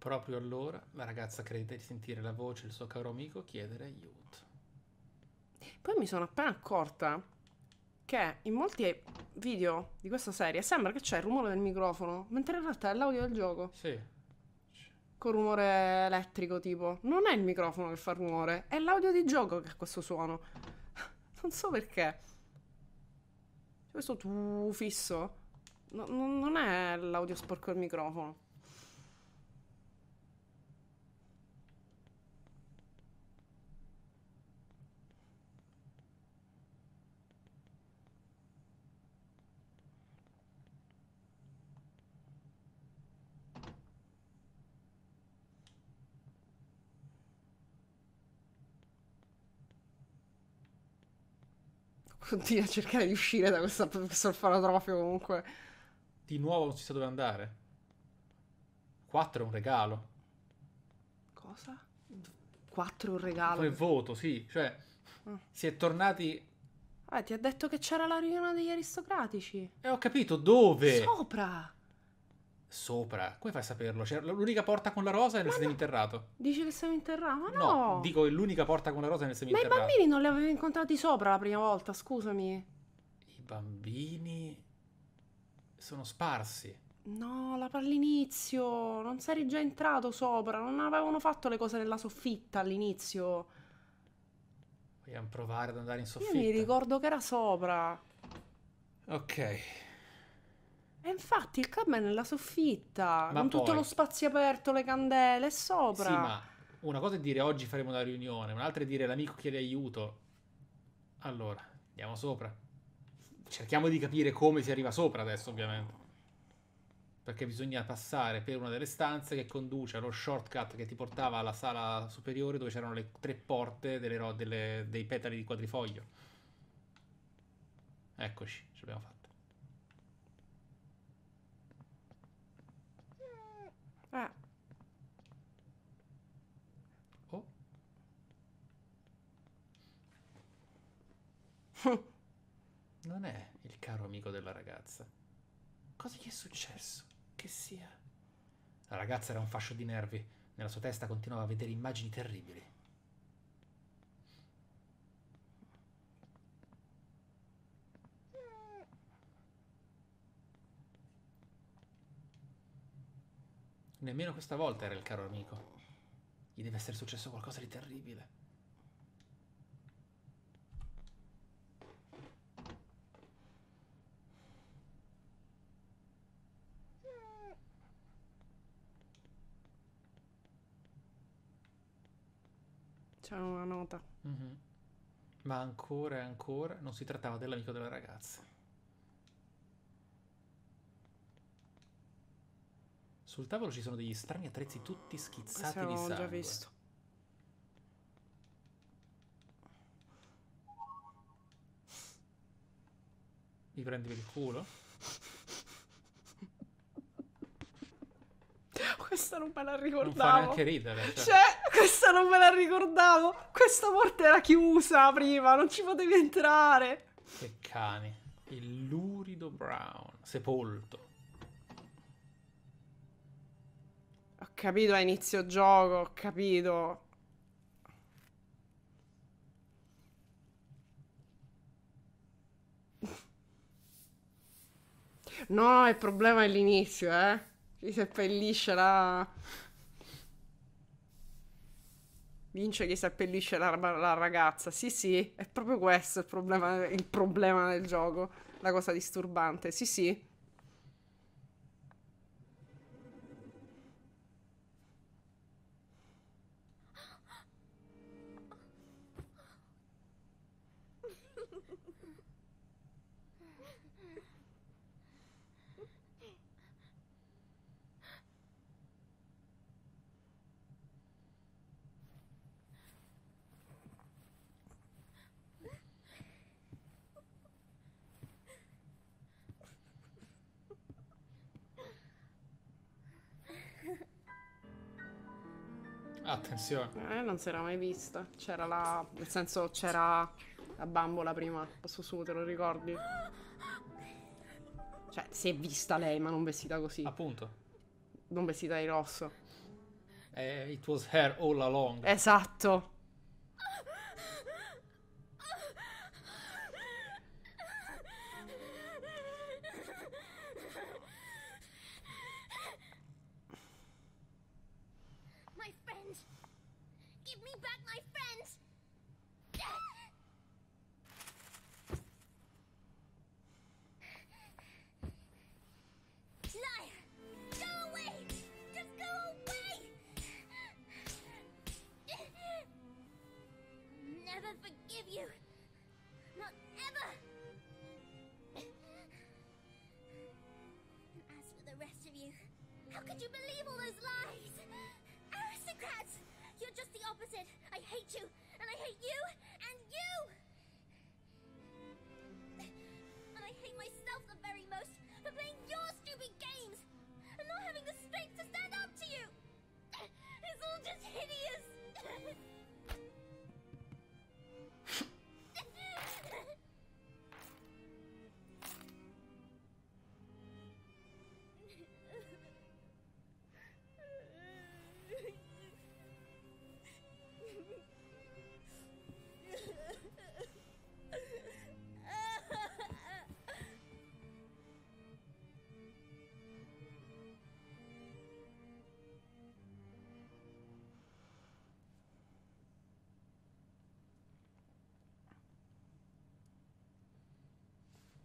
Proprio allora la ragazza crede di sentire la voce del suo caro amico chiedere aiuto. Poi mi sono appena accorta che in molti video di questa serie sembra che c'è il rumore del microfono, mentre in realtà è l'audio del gioco. Sì. Con rumore elettrico tipo. Non è il microfono che fa rumore, è l'audio di gioco che ha questo suono. Non so perché. Questo tu fisso. No, non è l'audio sporco del microfono. Continua a cercare di uscire da questo orfanotrofio comunque. Di nuovo non si sa dove andare. 4 è un regalo. Cosa? 4 è un regalo? Poi voto, sì. Cioè, si è tornati... Ah, ti ha detto che c'era la riunione degli aristocratici. E ho capito, dove? Sopra. Sopra? Come fai a saperlo? C'è l'unica porta con la rosa è nel seminterrato. Dici che siamo interrati? Ma no! No, dico che l'unica porta con la rosa è nel seminterrato. Ma i bambini non li avevi incontrati sopra la prima volta, scusami. I bambini... sono sparsi. No, la all'inizio. Non sei già entrato sopra. Non avevano fatto le cose nella soffitta all'inizio. Vogliamo provare ad andare in soffitta? Io mi ricordo che era sopra. Ok. E infatti il club è nella soffitta, ma con poi tutto lo spazio aperto, le candele sopra. Sì, ma una cosa è dire oggi faremo una riunione, un'altra è dire l'amico chiede aiuto. Allora, andiamo sopra. Cerchiamo di capire come si arriva sopra adesso, ovviamente. Perché bisogna passare per una delle stanze che conduce allo shortcut che ti portava alla sala superiore dove c'erano le 3 porte dei petali di quadrifoglio. Eccoci, ce l'abbiamo fatta. Non è il caro amico della ragazza. Cosa gli è successo? Che sia? La ragazza era un fascio di nervi. Nella sua testa continuava a vedere immagini terribili. Nemmeno questa volta era il caro amico. Gli deve essere successo qualcosa di terribile. C'è una nota. Ma ancora e ancora non si trattava dell'amico della ragazza. Sul tavolo ci sono degli strani attrezzi tutti schizzati di sangue. Questo l'ho già visto. Mi prendi per il culo? Questa non me la ricordavo. Non fa neanche ridere. Cioè, questa non me la ricordavo. Questa porta era chiusa prima, non ci potevi entrare. Che cani. Il lurido Brown, sepolto. Ho capito a inizio gioco, ho capito. No, il problema è l'inizio, eh. Si seppellisce la... Vince chi seppellisce la ragazza. Sì, sì, è proprio questo il problema del gioco. La cosa disturbante. Sì, sì. Attenzione. Non si era mai vista. C'era la... Nel senso, c'era la bambola prima. Passo su, te lo ricordi? Cioè, si è vista lei, ma non vestita così. Appunto. Non vestita di rosso. It was her all along. Esatto.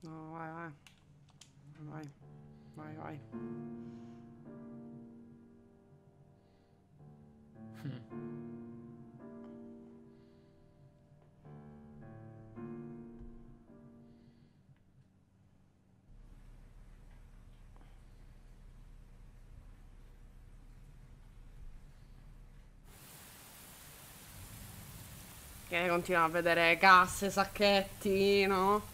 No, vai, vai. Vai, vai, vai. Che continua a vedere casse, sacchetti, no?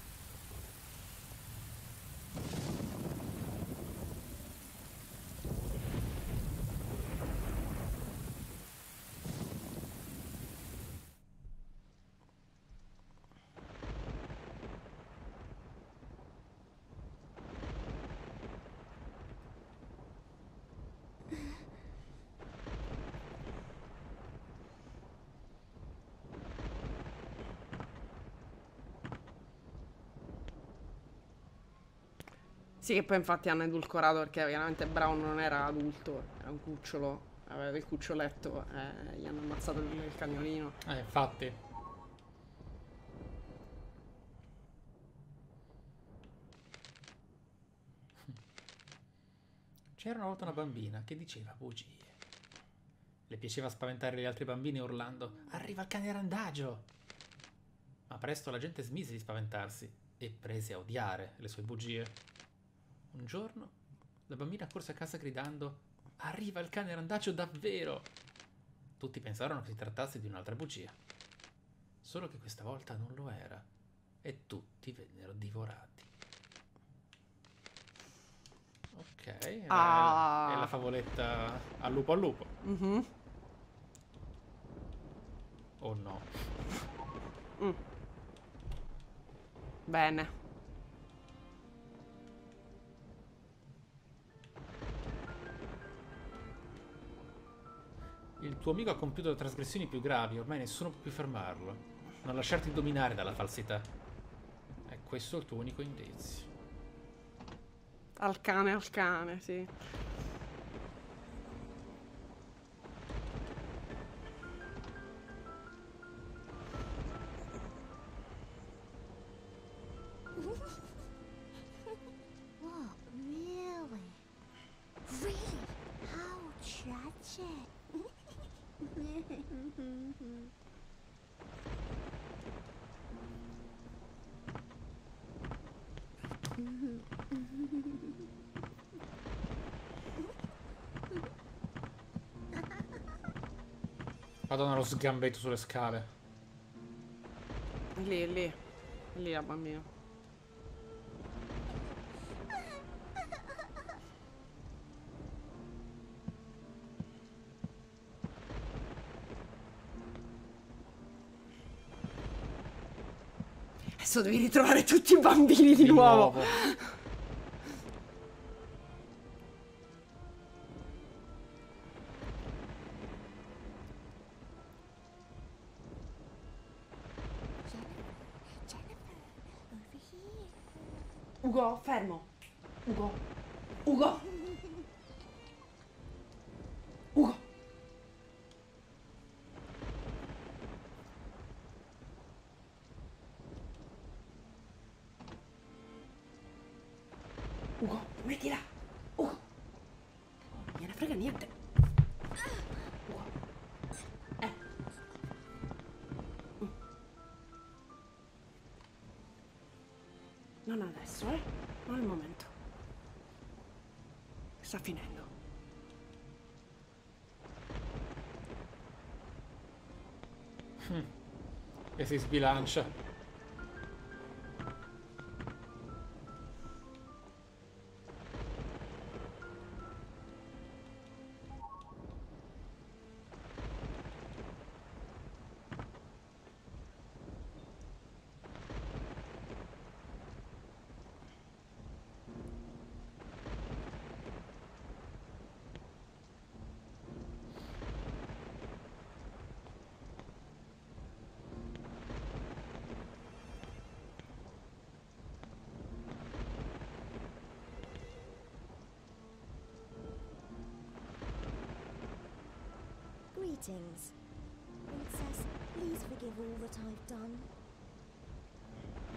Sì, che poi infatti hanno edulcorato perché veramente Brown non era adulto, era un cucciolo, aveva il cuccioletto, gli hanno ammazzato il cagnolino. Infatti. C'era una volta una bambina che diceva bugie. Le piaceva spaventare gli altri bambini urlando «Arriva il cane randagio!». Ma presto la gente smise di spaventarsi e prese a odiare le sue bugie. Un giorno la bambina corse a casa gridando «Arriva il cane randagio davvero!». Tutti pensarono che si trattasse di un'altra bugia. Solo che questa volta non lo era e tutti vennero divorati. Ok, ah. È la favoletta al lupo Oh no. Bene. Il tuo amico ha compiuto trasgressioni più gravi, ormai nessuno può più fermarlo. Non lasciarti dominare dalla falsità. È questo il tuo unico indizio. Al cane, sì. Madonna, lo sgambetto sulle scale. Lì, lì. Lì la bambina. Adesso devi ritrovare tutti i bambini di nuovo. Ugo, fermo. Ugo. Ugo. Ugo. Ugo, mettila. Ugo. Non gliene frega niente. Ugo. Non adesso, non è il momento. Sta finendo. E si sbilancia. Greetings. Princess, please forgive all that I've done.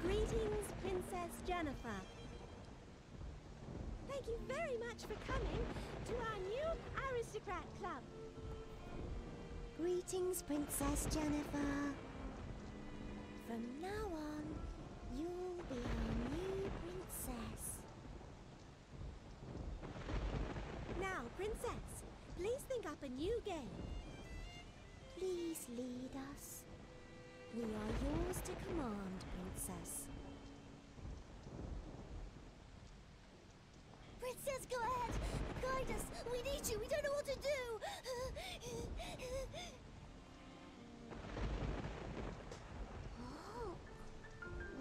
Greetings, Princess Jennifer. Thank you very much for coming to our new aristocrat club. Greetings, Princess Jennifer. From now on, you'll be our new princess. Now, Princess, please think up a new game. Please lead us. We are yours to command, Princess. Princess, go ahead. Guide us. We need you. We don't know what to do. Oh,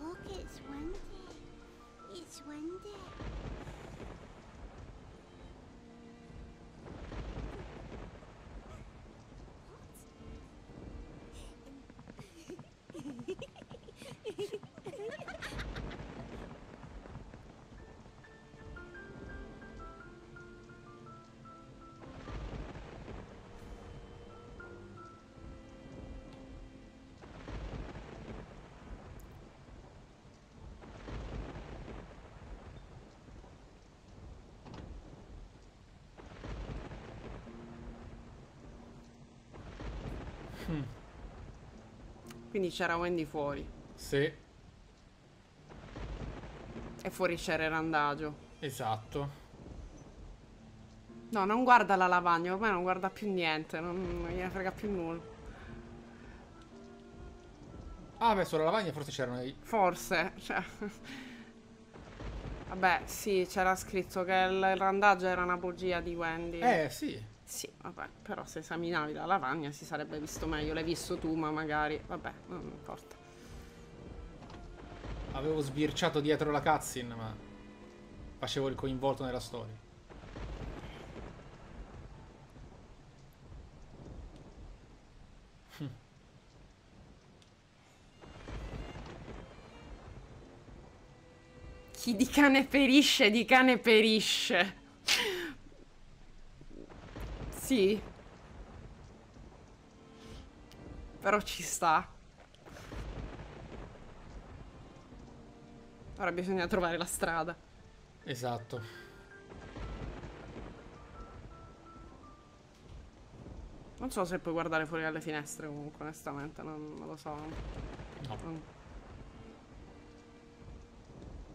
look, it's windy. It's windy. Quindi c'era Wendy fuori. Sì. E fuori c'era il randagio. Esatto. No, non guarda la lavagna, ormai non guarda più niente, non gliene frega più nulla. Ah, beh, sulla lavagna forse c'erano i... Forse, cioè... Vabbè, sì, c'era scritto che il randaggio era una bugia di Wendy. Sì. Sì, vabbè, però se esaminavi la lavagna si sarebbe visto meglio. L'hai visto tu, ma magari... Vabbè, non importa. Avevo sbirciato dietro la cutscene, ma... facevo il coinvolto nella storia. Chi di cane perisce Sì. Però ci sta. Ora bisogna trovare la strada. Esatto. Non so se puoi guardare fuori dalle finestre comunque, onestamente, non lo so. No.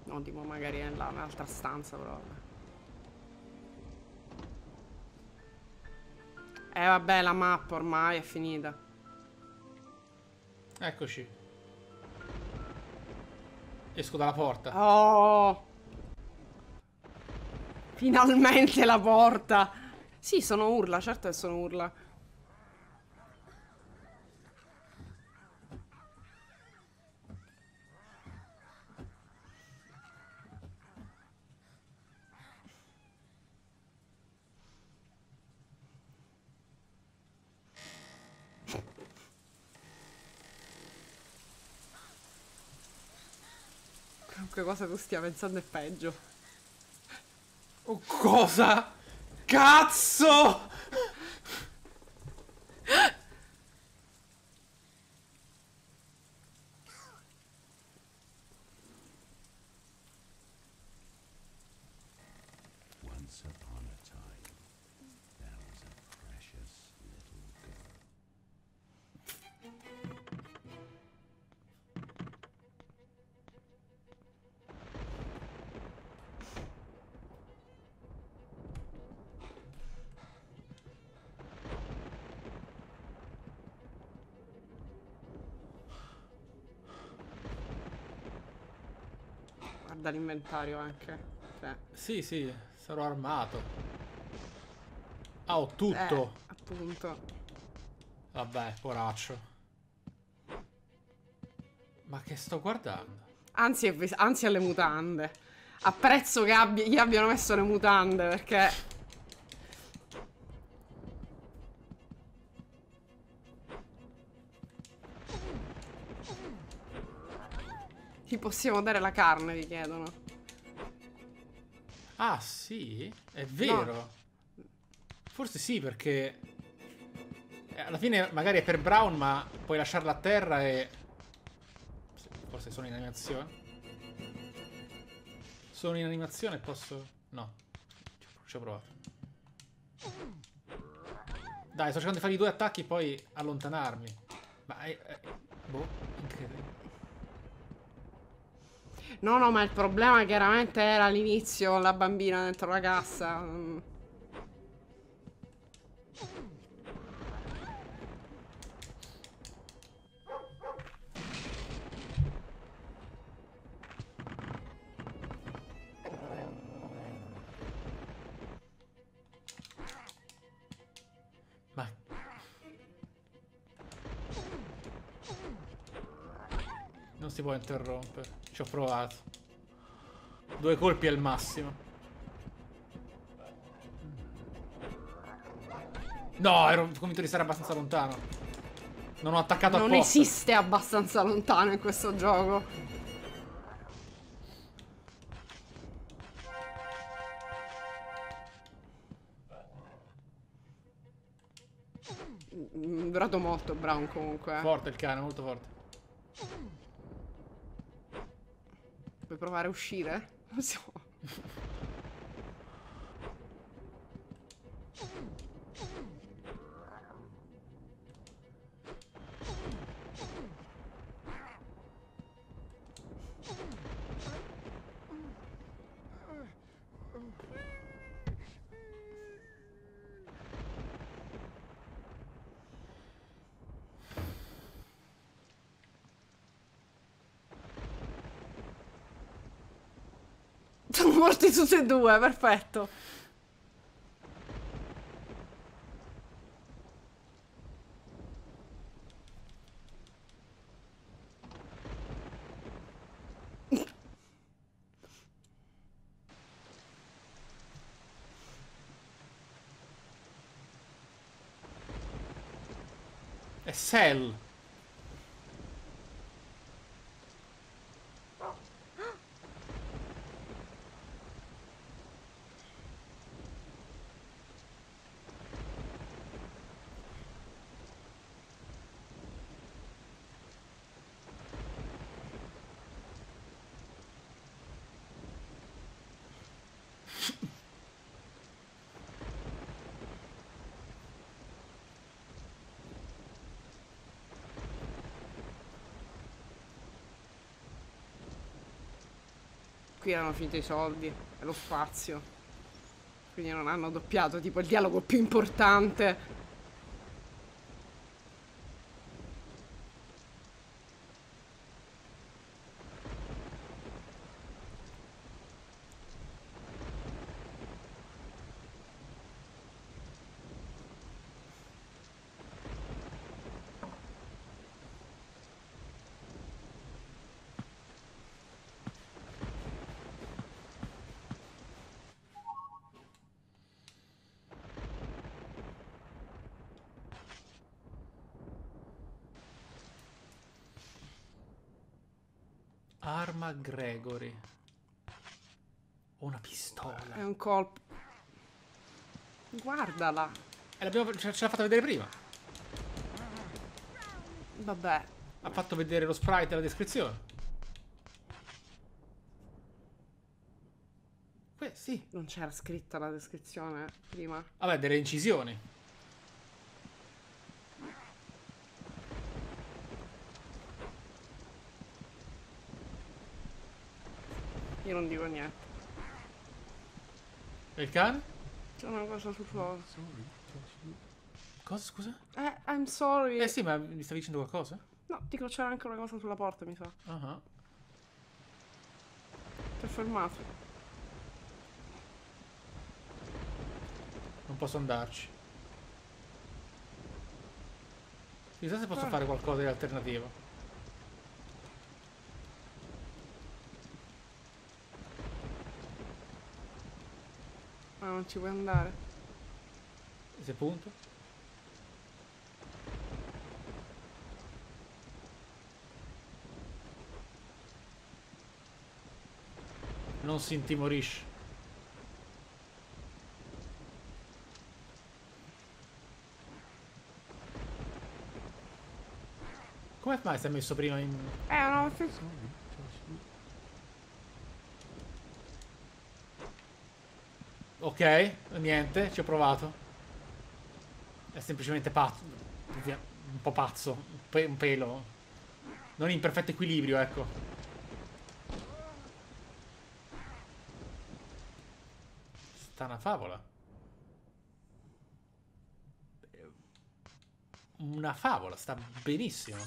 No, tipo magari è là, un'altra stanza, però. Vabbè, la mappa ormai è finita. Eccoci. Esco dalla porta. Oh! Finalmente la porta! Sì, sono urla, certo che sono urla. Cosa tu stia pensando è peggio. Oh, cosa? Cazzo! Dall'inventario anche. Cioè. Sì, sì, sarò armato. Ah, ho tutto. Appunto. Vabbè, poraccio. Ma che sto guardando? Anzi alle mutande. Apprezzo che gli abbiano messo le mutande, perché... Ti possiamo dare la carne, vi chiedono. Ah, sì? È vero. No. Forse sì, perché... alla fine magari è per Brown, ma puoi lasciarla a terra e... Forse sono in animazione. Sono in animazione e posso... No. Ci ho provato. Dai, sto cercando di fargli due attacchi e poi allontanarmi. Ma... boh, incredibile. No, no, ma il problema chiaramente era all'inizio la bambina dentro la cassa. Non si può interrompere. Ci ho provato. Due colpi al massimo. No, ero convinto di stare abbastanza lontano. Non ho attaccato apposta. Non esiste abbastanza lontano in questo gioco. Durato molto, Brown, comunque. Forte il cane, molto forte. Puoi provare a uscire? Non so. morti tutti e due, perfetto. È Cell. Qui erano finiti i soldi e lo spazio, quindi non hanno doppiato tipo il dialogo più importante. Arma Gregory. Una pistola. È un colpo. Guardala. Ce l'ha fatta vedere prima. Vabbè. Ha fatto vedere lo sprite della descrizione. Sì. Non c'era scritta la descrizione prima. Vabbè, delle incisioni. Io non dico niente. E il cane? C'è una cosa sul fuoco. Cosa, scusa? I'm sorry. Sì, ma mi stavi dicendo qualcosa? No, dico c'era anche una cosa sulla porta, mi sa. Ti ho fermato. Non posso andarci. Mi sa se posso fare qualcosa di alternativo. Ah, non ci puoi andare. E se punto? Non si intimorisce. Come mai si è messo prima in... no, ok, niente, ci ho provato. È semplicemente pazzo. Un po' pazzo. Un pelo. Non in perfetto equilibrio, ecco. Sta una favola. Una favola, sta benissimo.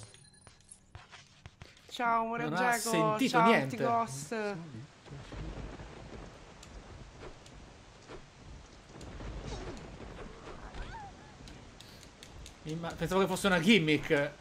Ciao, amore, non ha sentito niente. Pensavo che fosse una gimmick.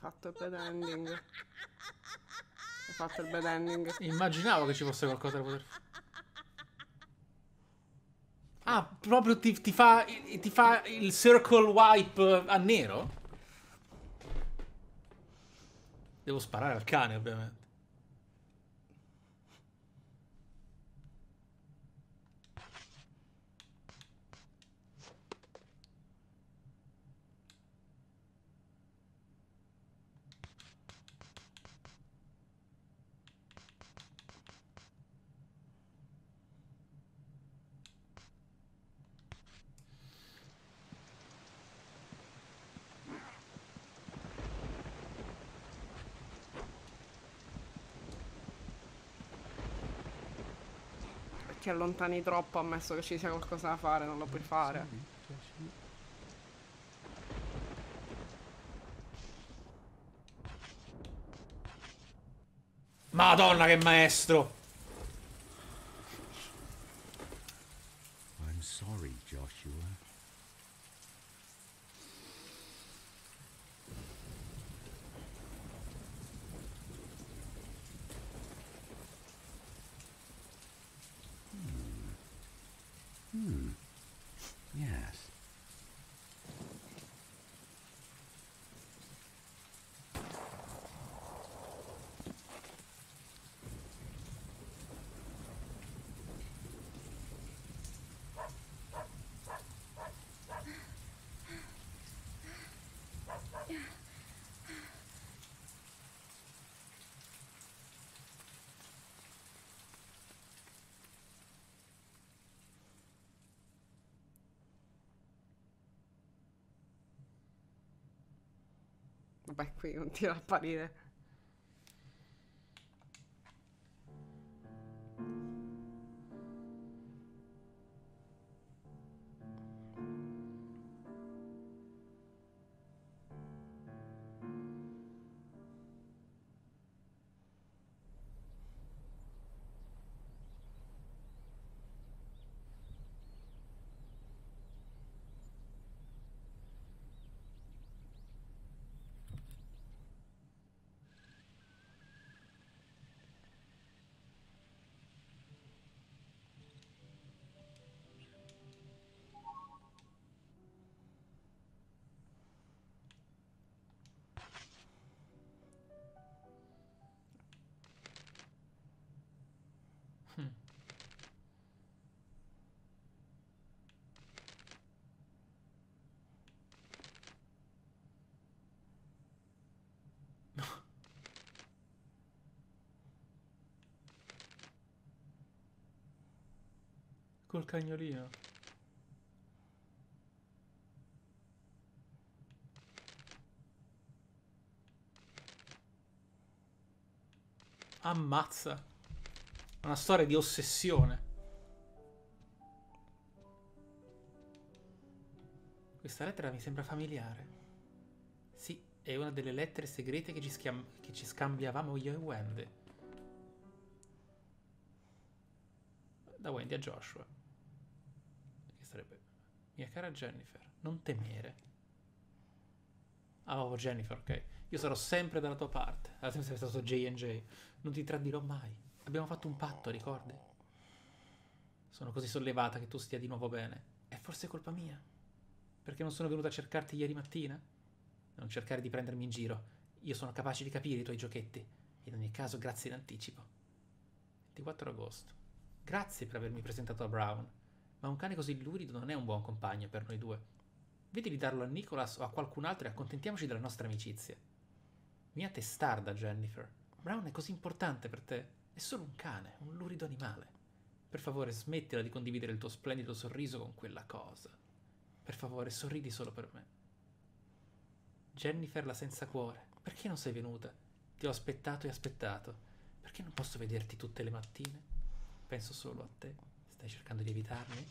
Fatto il bad ending. Hai fatto il bad ending. Immaginavo che ci fosse qualcosa da poter fare. Ah, proprio ti fa il circle wipe a nero? Devo sparare al cane, ovviamente. ti allontani troppo, ammesso che ci sia qualcosa da fare, non lo puoi fare. Madonna che maestro! I'm sorry, Joshua. Yes. Vabbè, qui continua a apparire. Col cagnolino. Ammazza. Una storia di ossessione. Questa lettera mi sembra familiare. Sì, è una delle lettere segrete che ci scambiavamo io e Wendy. Da Wendy a Joshua. Sarebbe. Mia cara Jennifer, non temere. Ah, oh, Jennifer, ok. Io sarò sempre dalla tua parte. Alla fine sei stato J&J. Non ti tradirò mai. Abbiamo fatto un patto, ricordi? Sono così sollevata che tu stia di nuovo bene. È forse colpa mia? Perché non sono venuta a cercarti ieri mattina? Non cercare di prendermi in giro. Io sono capace di capire i tuoi giochetti. In ogni caso, grazie in anticipo. 24 agosto. Grazie per avermi presentato a Brown. Ma un cane così lurido non è un buon compagno per noi due. Vedi di darlo a Nicholas o a qualcun altro e accontentiamoci della nostra amicizia. Mia testarda, Jennifer. Brown è così importante per te. È solo un cane, un lurido animale. Per favore, smettila di condividere il tuo splendido sorriso con quella cosa. Per favore, sorridi solo per me. Jennifer, la senza cuore. Perché non sei venuta? Ti ho aspettato e aspettato. Perché non posso vederti tutte le mattine? Penso solo a te. Stai cercando di evitarmi?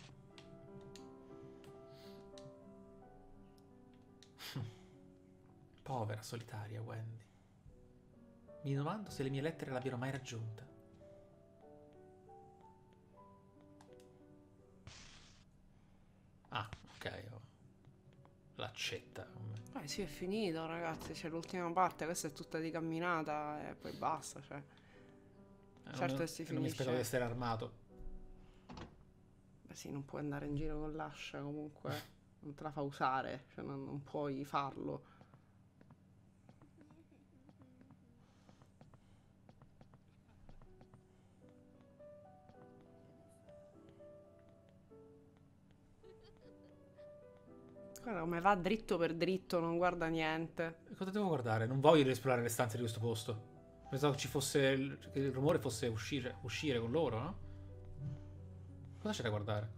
Povera, solitaria Wendy. Mi domando se le mie lettere l'abbiano mai raggiunta. Ah, ok. L'accetta. Sì, è finito, ragazzi. C'è l'ultima parte. Questa è tutta di camminata e poi basta. Cioè. Certo che si finisce. Non mi aspettavo di essere armato. Beh sì, non puoi andare in giro con l'ascia comunque, non te la fa usare, cioè non puoi farlo. Guarda come va dritto per dritto, non guarda niente. Cosa devo guardare? Non voglio esplorare le stanze di questo posto. Pensavo che ci fosse che il rumore fosse uscire con loro, no? Cosa c'è da guardare?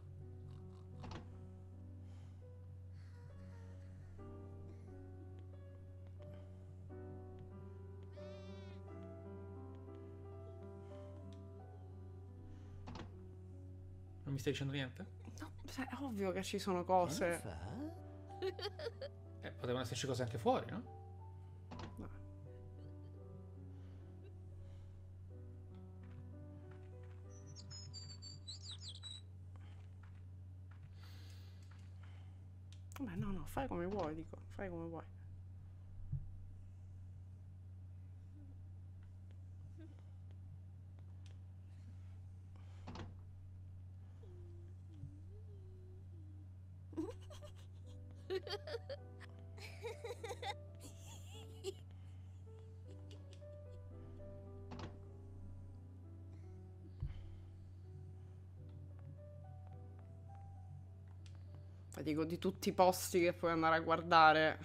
Non mi stai dicendo niente? No, è ovvio che ci sono cose. Potevano esserci cose anche fuori, no? Beh, no, no, fai come vuoi, dico, fai come vuoi. Dico, di tutti i posti che puoi andare a guardare,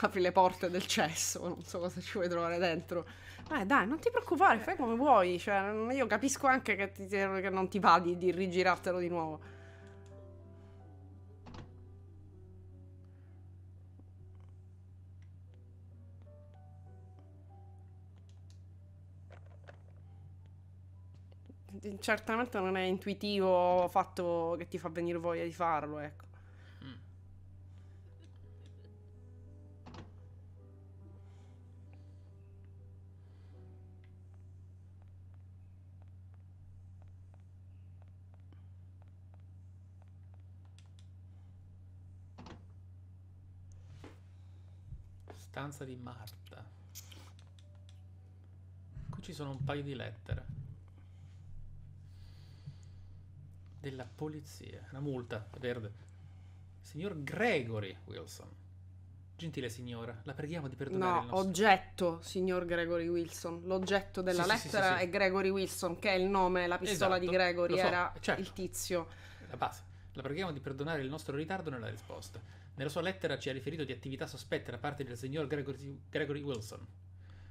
apri le porte del cesso, non so cosa ci vuoi trovare dentro. Dai, non ti preoccupare, fai come vuoi. Cioè, io capisco anche che, che non ti va di rigirartelo di nuovo. Certamente non è intuitivo, fatto che ti fa venire voglia di farlo, ecco. Stanza di Marta. Qui ci sono un paio di lettere. Della polizia. Una multa verde. Signor Gregory Wilson. Gentile signora, la preghiamo di perdonare il nostro... oggetto, signor Gregory Wilson. L'oggetto della lettera è Gregory Wilson, che è il nome, la pistola di Gregory, era il tizio. La base. La preghiamo di perdonare il nostro ritardo nella risposta. Nella sua lettera ci ha riferito di attività sospette da parte del signor Gregory Wilson.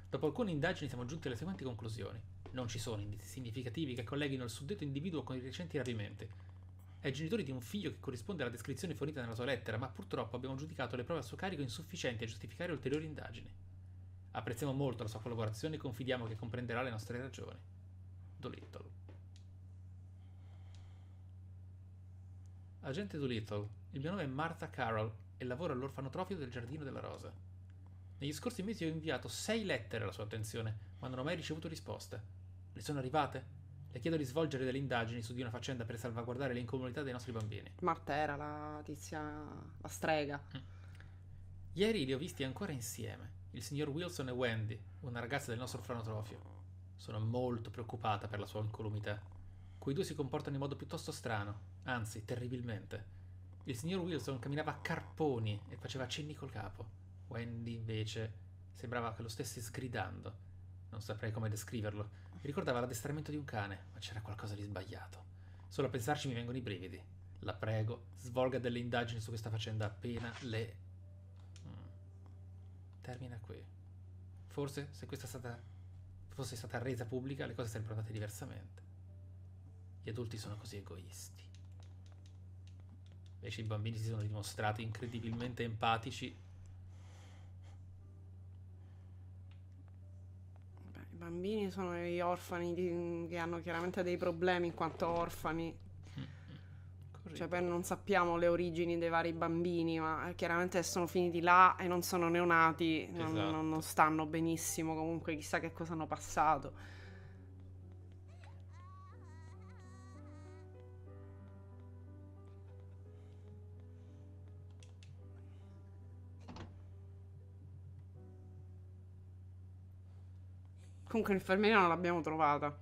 Dopo alcune indagini siamo giunti alle seguenti conclusioni. Non ci sono indizi significativi che colleghino il suddetto individuo con i recenti rapimenti. È il genitore di un figlio che corrisponde alla descrizione fornita nella sua lettera, ma purtroppo abbiamo giudicato le prove a suo carico insufficienti a giustificare ulteriori indagini. Apprezziamo molto la sua collaborazione e confidiamo che comprenderà le nostre ragioni. Dolittle. Agente Dolittle, il mio nome è Martha Carroll e lavoro all'orfanotrofio del Giardino della Rosa. Negli scorsi mesi ho inviato 6 lettere alla sua attenzione, ma non ho mai ricevuto risposte. Le sono arrivate? Le chiedo di svolgere delle indagini su di una faccenda per salvaguardare l'incolumità dei nostri bambini. Marta era la tizia... la strega. Ieri li ho visti ancora insieme, il signor Wilson e Wendy, una ragazza del nostro orfanotrofio. Sono molto preoccupata per la sua incolumità. Quei due si comportano in modo piuttosto strano, anzi, terribilmente. Il signor Wilson camminava a carponi e faceva cenni col capo. Wendy, invece, sembrava che lo stesse sgridando. Non saprei come descriverlo. Mi ricordava l'addestramento di un cane, ma c'era qualcosa di sbagliato. Solo a pensarci mi vengono i brividi. La prego, svolga delle indagini su questa faccenda appena le... Termina qui. Forse, se questa fosse stata resa pubblica, le cose sarebbero andate diversamente. Gli adulti sono così egoisti. Invece i bambini si sono dimostrati incredibilmente empatici. I bambini sono gli orfani che hanno chiaramente dei problemi in quanto orfani. Cioè, beh, non sappiamo le origini dei vari bambini, ma chiaramente sono finiti là e non sono neonati, esatto. non stanno benissimo, comunque chissà che cosa hanno passato. Comunque l'infermiera non l'abbiamo trovata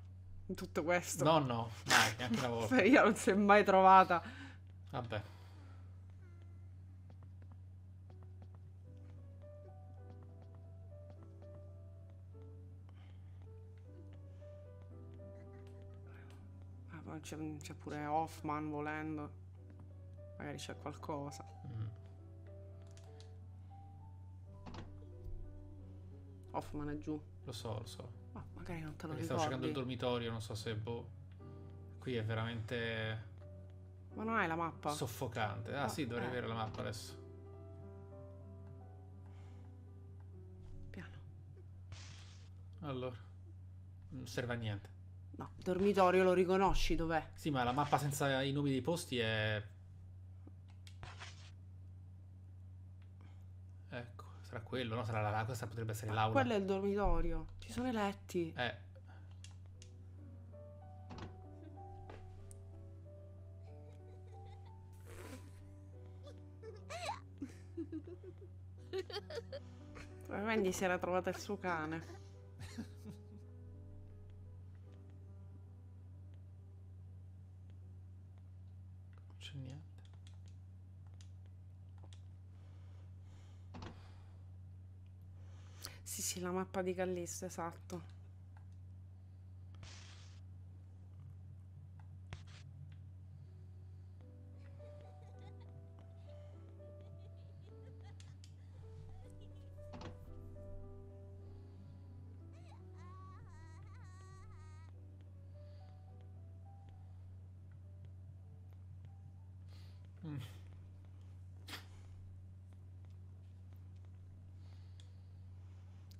in tutto questo. No, no, mai, neanche una volta. Io non si è mai trovata. Vabbè. C'è pure Hoffman, volendo. Magari c'è qualcosa. Hoffman è giù. Lo so, lo so. Ma magari non te lo ricordi. Stavo cercando il dormitorio, non so se... boh. Qui è veramente... ma non hai la mappa? Soffocante. Ah, sì, dovrei avere la mappa adesso. Piano. Allora. Non serve a niente. No, il dormitorio lo riconosci dov'è? Sì, ma la mappa senza i nomi dei posti è... Ecco, sarà quello, no? Sarà la... Questa potrebbe essere l'aula. Quello è il dormitorio. Ci sono i letti. Probabilmente si era trovata il suo cane. Niente. Sì, sì, la mappa di Callisto, esatto.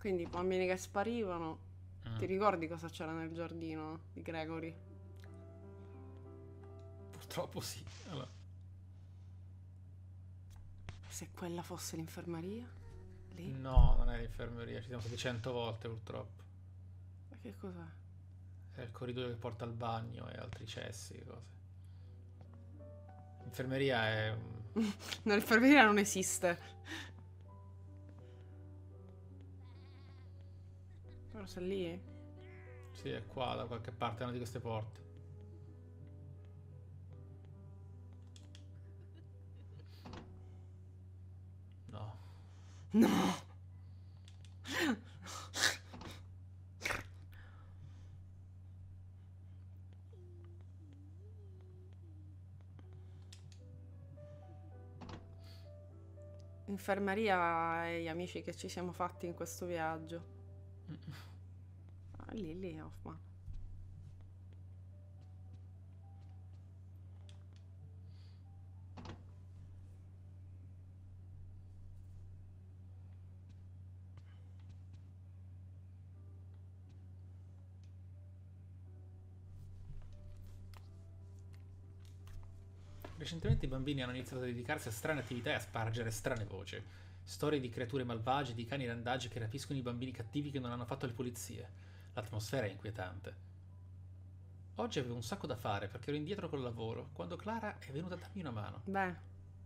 Quindi i bambini che sparivano. Ti ricordi cosa c'era nel giardino di Gregory? Purtroppo sì. Allora, se quella fosse l'infermeria? Lì? No, non è l'infermeria. Ci siamo stati 100 volte purtroppo. Ma che cos'è? È il corridoio che porta al bagno e altri cessi e cose. L'infermeria è... No, l'infermeria non esiste. Però sei lì? Sì, è qua, da qualche parte, una di queste porte. No. No! Infermeria e gli amici che ci siamo fatti in questo viaggio. Ah, lì, lì, Hoffman. Recentemente i bambini hanno iniziato a dedicarsi a strane attività e a spargere strane voci. Storie di creature malvagie, di cani randagi che rapiscono i bambini cattivi che non hanno fatto le pulizie. L'atmosfera è inquietante. Oggi avevo un sacco da fare perché ero indietro col lavoro, quando Clara è venuta a darmi una mano. Beh.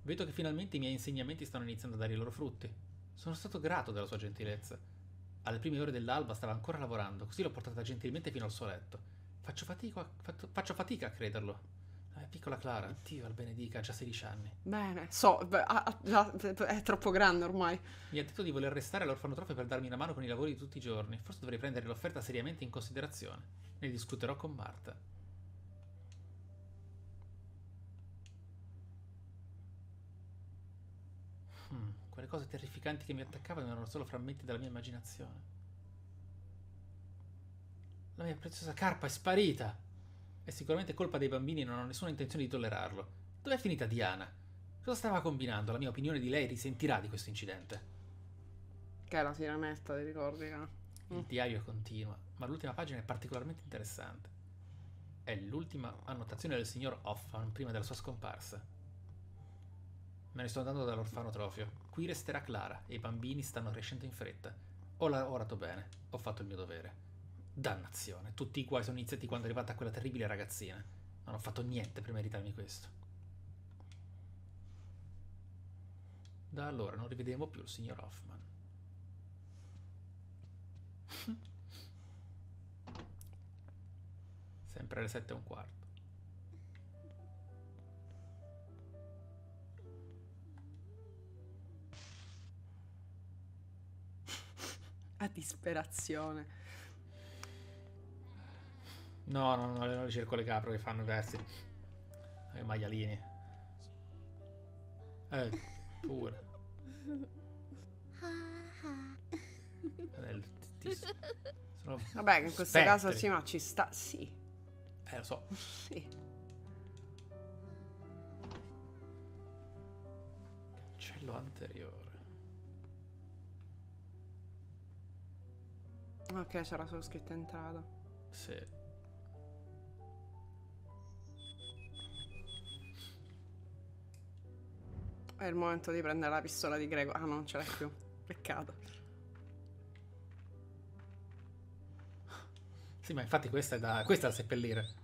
Vedo che finalmente i miei insegnamenti stanno iniziando a dare i loro frutti. Sono stato grato della sua gentilezza. Alle prime ore dell'alba stava ancora lavorando, così l'ho portata gentilmente fino al suo letto. Faccio fatica a crederlo. La piccola Clara, Dio la benedica, ha già 16 anni. Bene, è troppo grande ormai. Mi ha detto di voler restare all'orfanotrofio per darmi una mano con i lavori di tutti i giorni. Forse dovrei prendere l'offerta seriamente in considerazione. Ne discuterò con Marta. Quelle cose terrificanti che mi attaccavano erano solo frammenti della mia immaginazione. La mia preziosa carpa è sparita! È sicuramente colpa dei bambini e non ho nessuna intenzione di tollerarlo. Dov'è finita Diana? Cosa stava combinando? La mia opinione di lei risentirà di questo incidente. Che è la sirenetta, ti ricordi? No? Il diario continua, ma l'ultima pagina è particolarmente interessante. È l'ultima annotazione del signor Hoffman prima della sua scomparsa. Me ne sto andando dall'orfanotrofio. Qui resterà Clara e i bambini stanno crescendo in fretta. Ho lavorato bene, ho fatto il mio dovere. Dannazione, tutti i guai sono iniziati quando è arrivata quella terribile ragazzina. Non ho fatto niente per meritarmi questo. Da allora non rivedremo più il signor Hoffman. Sempre alle 7:15. A disperazione. No, no, no, non ricerco le capre che fanno i versi. I maialini. Pure. Vabbè, in questo caso sì, ma ci sta, sì. Lo so. Sì. Cancello anteriore. Ok, c'era solo scritta entrata. Sì. È il momento di prendere la pistola di Greco. Ah, non ce l'hai più. Peccato. Sì, ma infatti questa è da seppellire.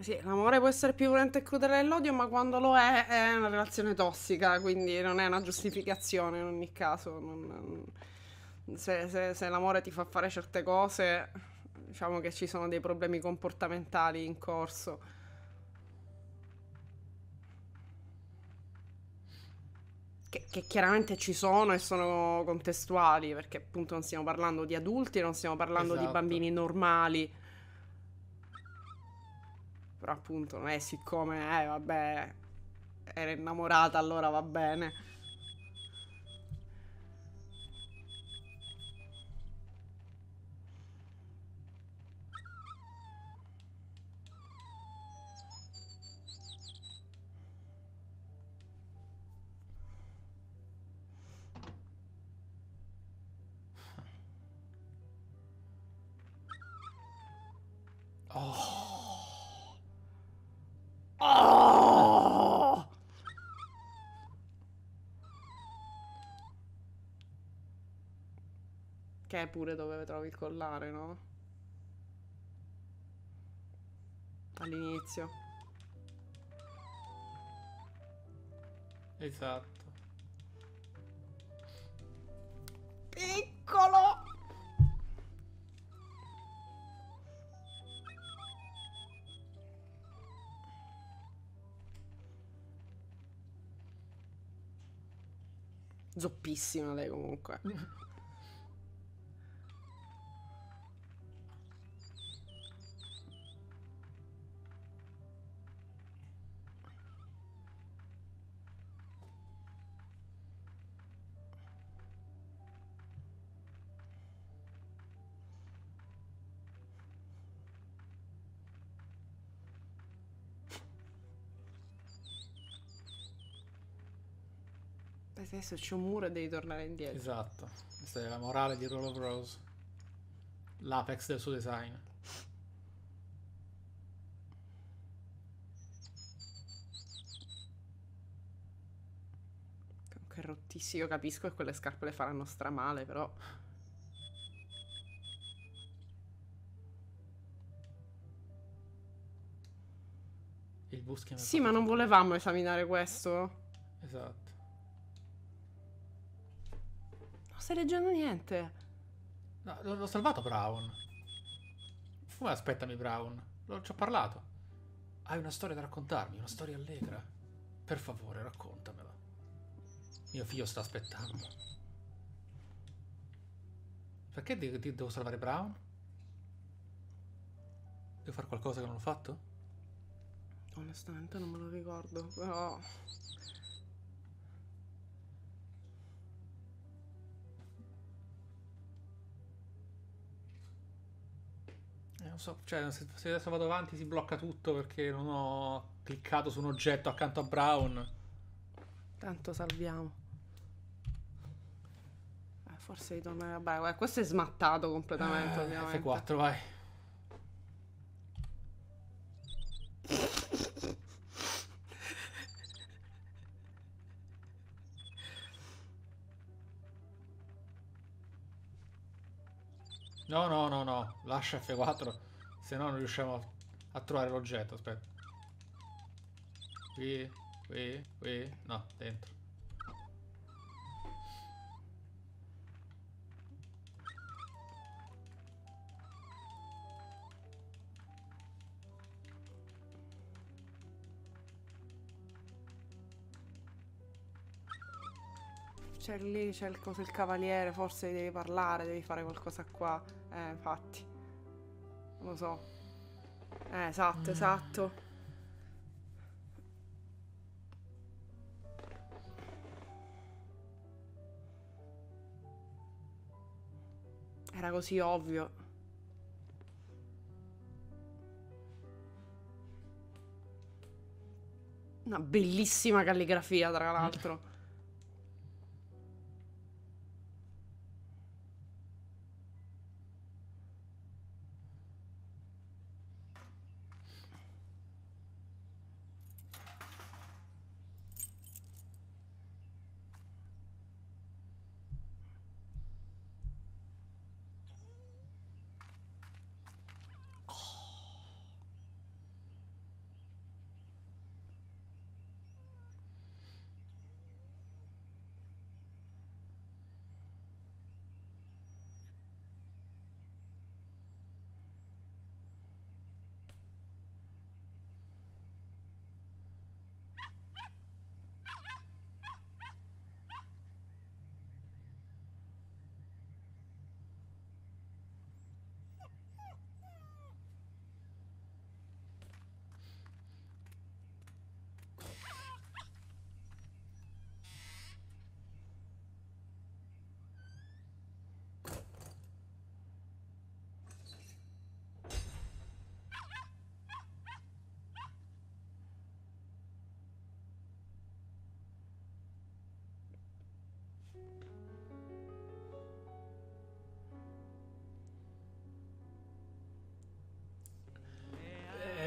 Sì, l'amore può essere più violento e crudele dell'odio, ma quando lo è una relazione tossica, quindi non è una giustificazione in ogni caso. Se l'amore ti fa fare certe cose, diciamo che ci sono dei problemi comportamentali in corso. Che chiaramente ci sono e sono contestuali, perché appunto non stiamo parlando di adulti, non stiamo parlando di bambini normali. Però appunto non è siccome, vabbè, era innamorata, allora va bene. È pure dove trovi il collare, no? All'inizio. Esatto. Piccolo! Zoppissima lei comunque. Adesso c'è un muro e devi tornare indietro. Esatto. Questa è la morale di Rule of Rose. L'apex del suo design. Comunque è rottissimo. Io capisco che quelle scarpe le faranno stramale, però... Il bus che... Sì, ma non volevamo esaminare questo? Esatto. Stai leggendo niente? No, l'ho salvato Brown. Come aspettami Brown? Ci ho parlato. Hai una storia da raccontarmi, una storia allegra. Per favore, raccontamela. Mio figlio sta aspettando. Perché devo salvare Brown? Devo fare qualcosa che non ho fatto? Onestamente non me lo ricordo, però... Non so, cioè, se adesso vado avanti si blocca tutto perché non ho cliccato su un oggetto accanto a Brown. Tanto salviamo. Forse ritornare a Brown. Questo è smattato completamente. F4, vai. No, no, no, no. Lascia F4. Se no non riusciamo a trovare l'oggetto. Aspetta. Qui, qui, qui. No, dentro. C'è lì, c'è il cavaliere, forse devi parlare, devi fare qualcosa qua. Infatti. Non lo so. Esatto, esatto. Era così ovvio. Una bellissima calligrafia, tra l'altro.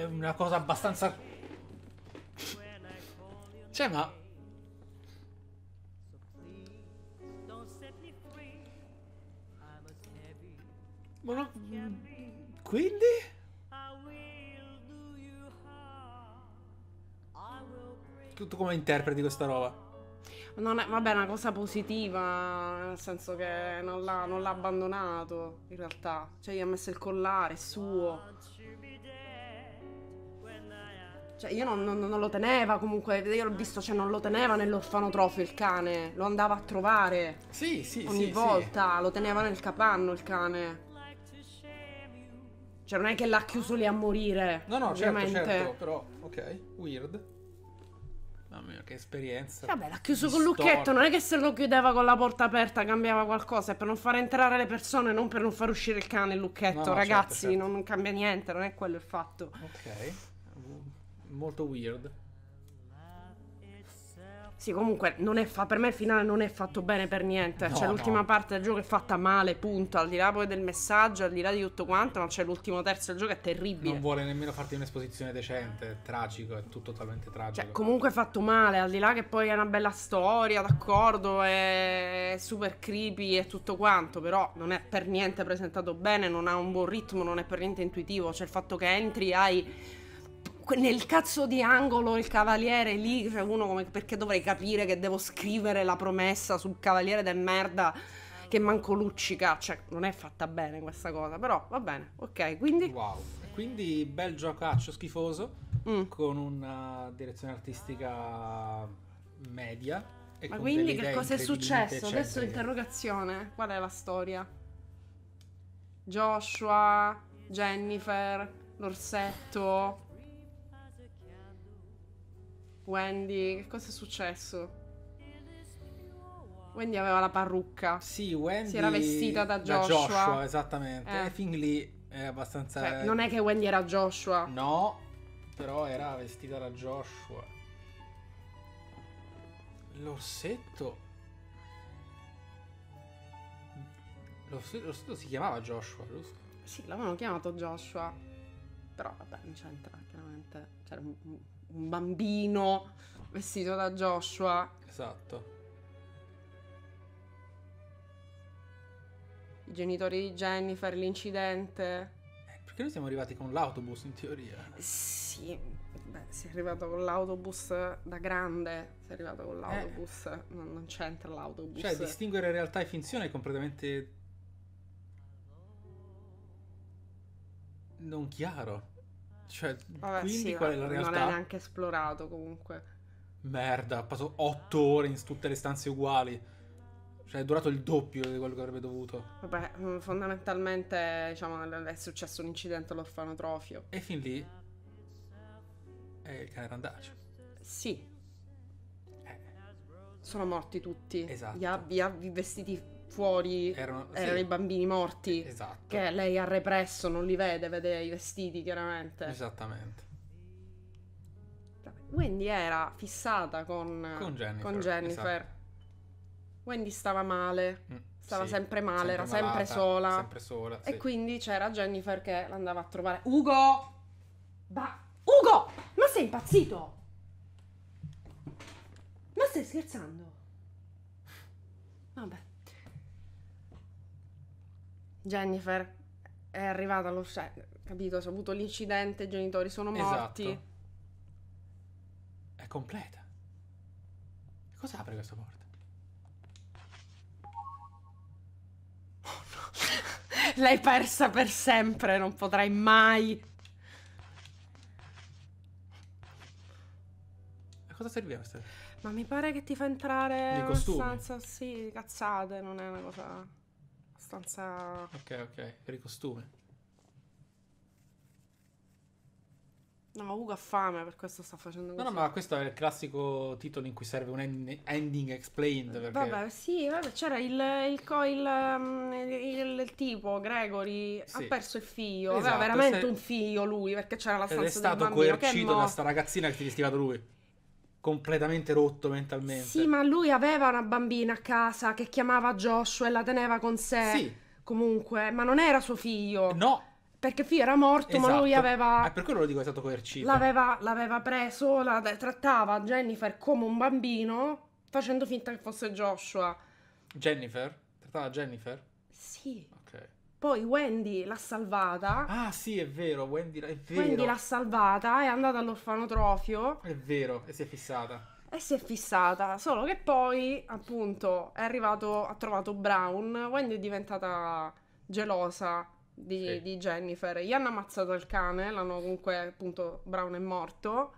Una cosa abbastanza... Cioè, ma... Ma no... Quindi? Tu come interpreti questa roba? Non è, vabbè, è una cosa positiva, nel senso che non l'ha abbandonato, in realtà. Cioè, gli ha messo il collare, è suo. Cioè, io non lo teneva comunque, io l'ho visto, cioè non lo teneva nell'orfanotrofio il cane, lo andava a trovare. Sì, sì, ogni volta, sì. Lo teneva nel capanno il cane. Cioè, non è che l'ha chiuso lì a morire. No, no, ovviamente. Certo, certo, però, ok, weird. Mamma mia, che esperienza. Vabbè, l'ha chiuso col lucchetto, non è che se lo chiudeva con la porta aperta cambiava qualcosa, è per non far entrare le persone, non per non far uscire il cane il lucchetto, no, no, ragazzi, certo, certo. Non cambia niente, non è quello il fatto. Ok. Molto weird. Sì, comunque non è per me il finale non è fatto bene per niente. No, cioè, l'ultima parte del gioco è fatta male, punto. Al di là poi del messaggio, al di là di tutto quanto, ma c'è l'ultimo terzo del gioco è terribile. Non vuole nemmeno farti un'esposizione decente, è tragico, è tutto totalmente tragico. Cioè, comunque è fatto male, al di là che poi è una bella storia, d'accordo, è super creepy e tutto quanto, però non è per niente presentato bene, non ha un buon ritmo, non è per niente intuitivo. Cioè, il fatto che entri hai... Nel cazzo di angolo il cavaliere lì, cioè uno come, perché dovrei capire che devo scrivere la promessa sul cavaliere del merda che manco luccica, cioè non è fatta bene questa cosa, però va bene, ok, quindi... Wow, quindi bel giocaccio schifoso, con una direzione artistica media e... Ma quindi che cosa è successo? Adesso interrogazione, qual è la storia? Joshua, Jennifer, l'orsetto... Wendy, che cosa è successo? Wendy aveva la parrucca. Sì, Wendy si era vestita da Joshua. Esattamente. E fin lì è abbastanza... Cioè, non è che Wendy era Joshua. No, però era vestita da Joshua. L'orsetto... L'orsetto si chiamava Joshua, giusto? Sì, l'avevano chiamato Joshua. Però vabbè, non c'entra, chiaramente. C'era un bambino vestito da Joshua. Esatto. i genitori di Jennifer, l'incidente. Perché noi siamo arrivati con l'autobus in teoria? Sì, beh, sei arrivato con l'autobus da grande, sei arrivato con l'autobus, non c'entra l'autobus. Cioè distinguere realtà e finzione è completamente non chiaro. Cioè, vabbè, quindi sì, qual è la realtà? Non è neanche esplorato comunque. Merda, ho passato 8 ore in tutte le stanze uguali. Cioè è durato il doppio di quello che avrebbe dovuto. Vabbè, fondamentalmente diciamo è successo un incidente all'orfanotrofio. E fin lì è il cane randagio. Sì, sono morti tutti. Esatto. Gli vestiti fuori erano i bambini morti. Esatto. Che lei ha represso, non li vede, vede i vestiti chiaramente. Esattamente. Wendy era fissata con Jennifer. Esatto. Wendy stava male, stava sempre male, era malata, sempre sola. E quindi c'era Jennifer che l'andava a trovare. Ugo! Ugo! Ma sei impazzito? Ma stai scherzando? Vabbè. Jennifer è arrivata allo scenario, capito? Ha avuto l'incidente, i genitori sono morti. Esatto. È completa. E cosa apre questa porta? L'hai persa per sempre, non potrai mai. A cosa serviva questa? Ma mi pare che ti fa entrare in una stanza, sì, cazzate, non è una cosa abbastanza. Ok, per i costumi. No, Ugo ha fame, per questo sta facendo così. No, ma questo è il classico titolo in cui serve un ending explained. Perché... Vabbè, sì, c'era il tipo, Gregory, sì. Ha perso il figlio. Esatto, aveva veramente un figlio lui, perché c'era la stanza del bambino. Ed è stato coercito da sta ragazzina che ti vestiva lui. Completamente rotto mentalmente. Sì, ma lui aveva una bambina a casa che chiamava Joshua e la teneva con sé. Sì. Comunque, ma non era suo figlio. No. Perché il figlio era morto, esatto. Ma lui aveva... per quello lo dico, è stato coercito. L'aveva preso, la trattava Jennifer come un bambino, facendo finta che fosse Joshua. Jennifer? Trattava Jennifer? Sì. Ok. Poi Wendy l'ha salvata. Ah sì, è vero, Wendy l'ha salvata, è andata all'orfanotrofio. È vero, e si è fissata. Solo che poi, appunto, è arrivato, ha trovato Brown, Wendy è diventata gelosa. Di Jennifer, gli hanno ammazzato il cane, l'hanno comunque, appunto, Brown è morto,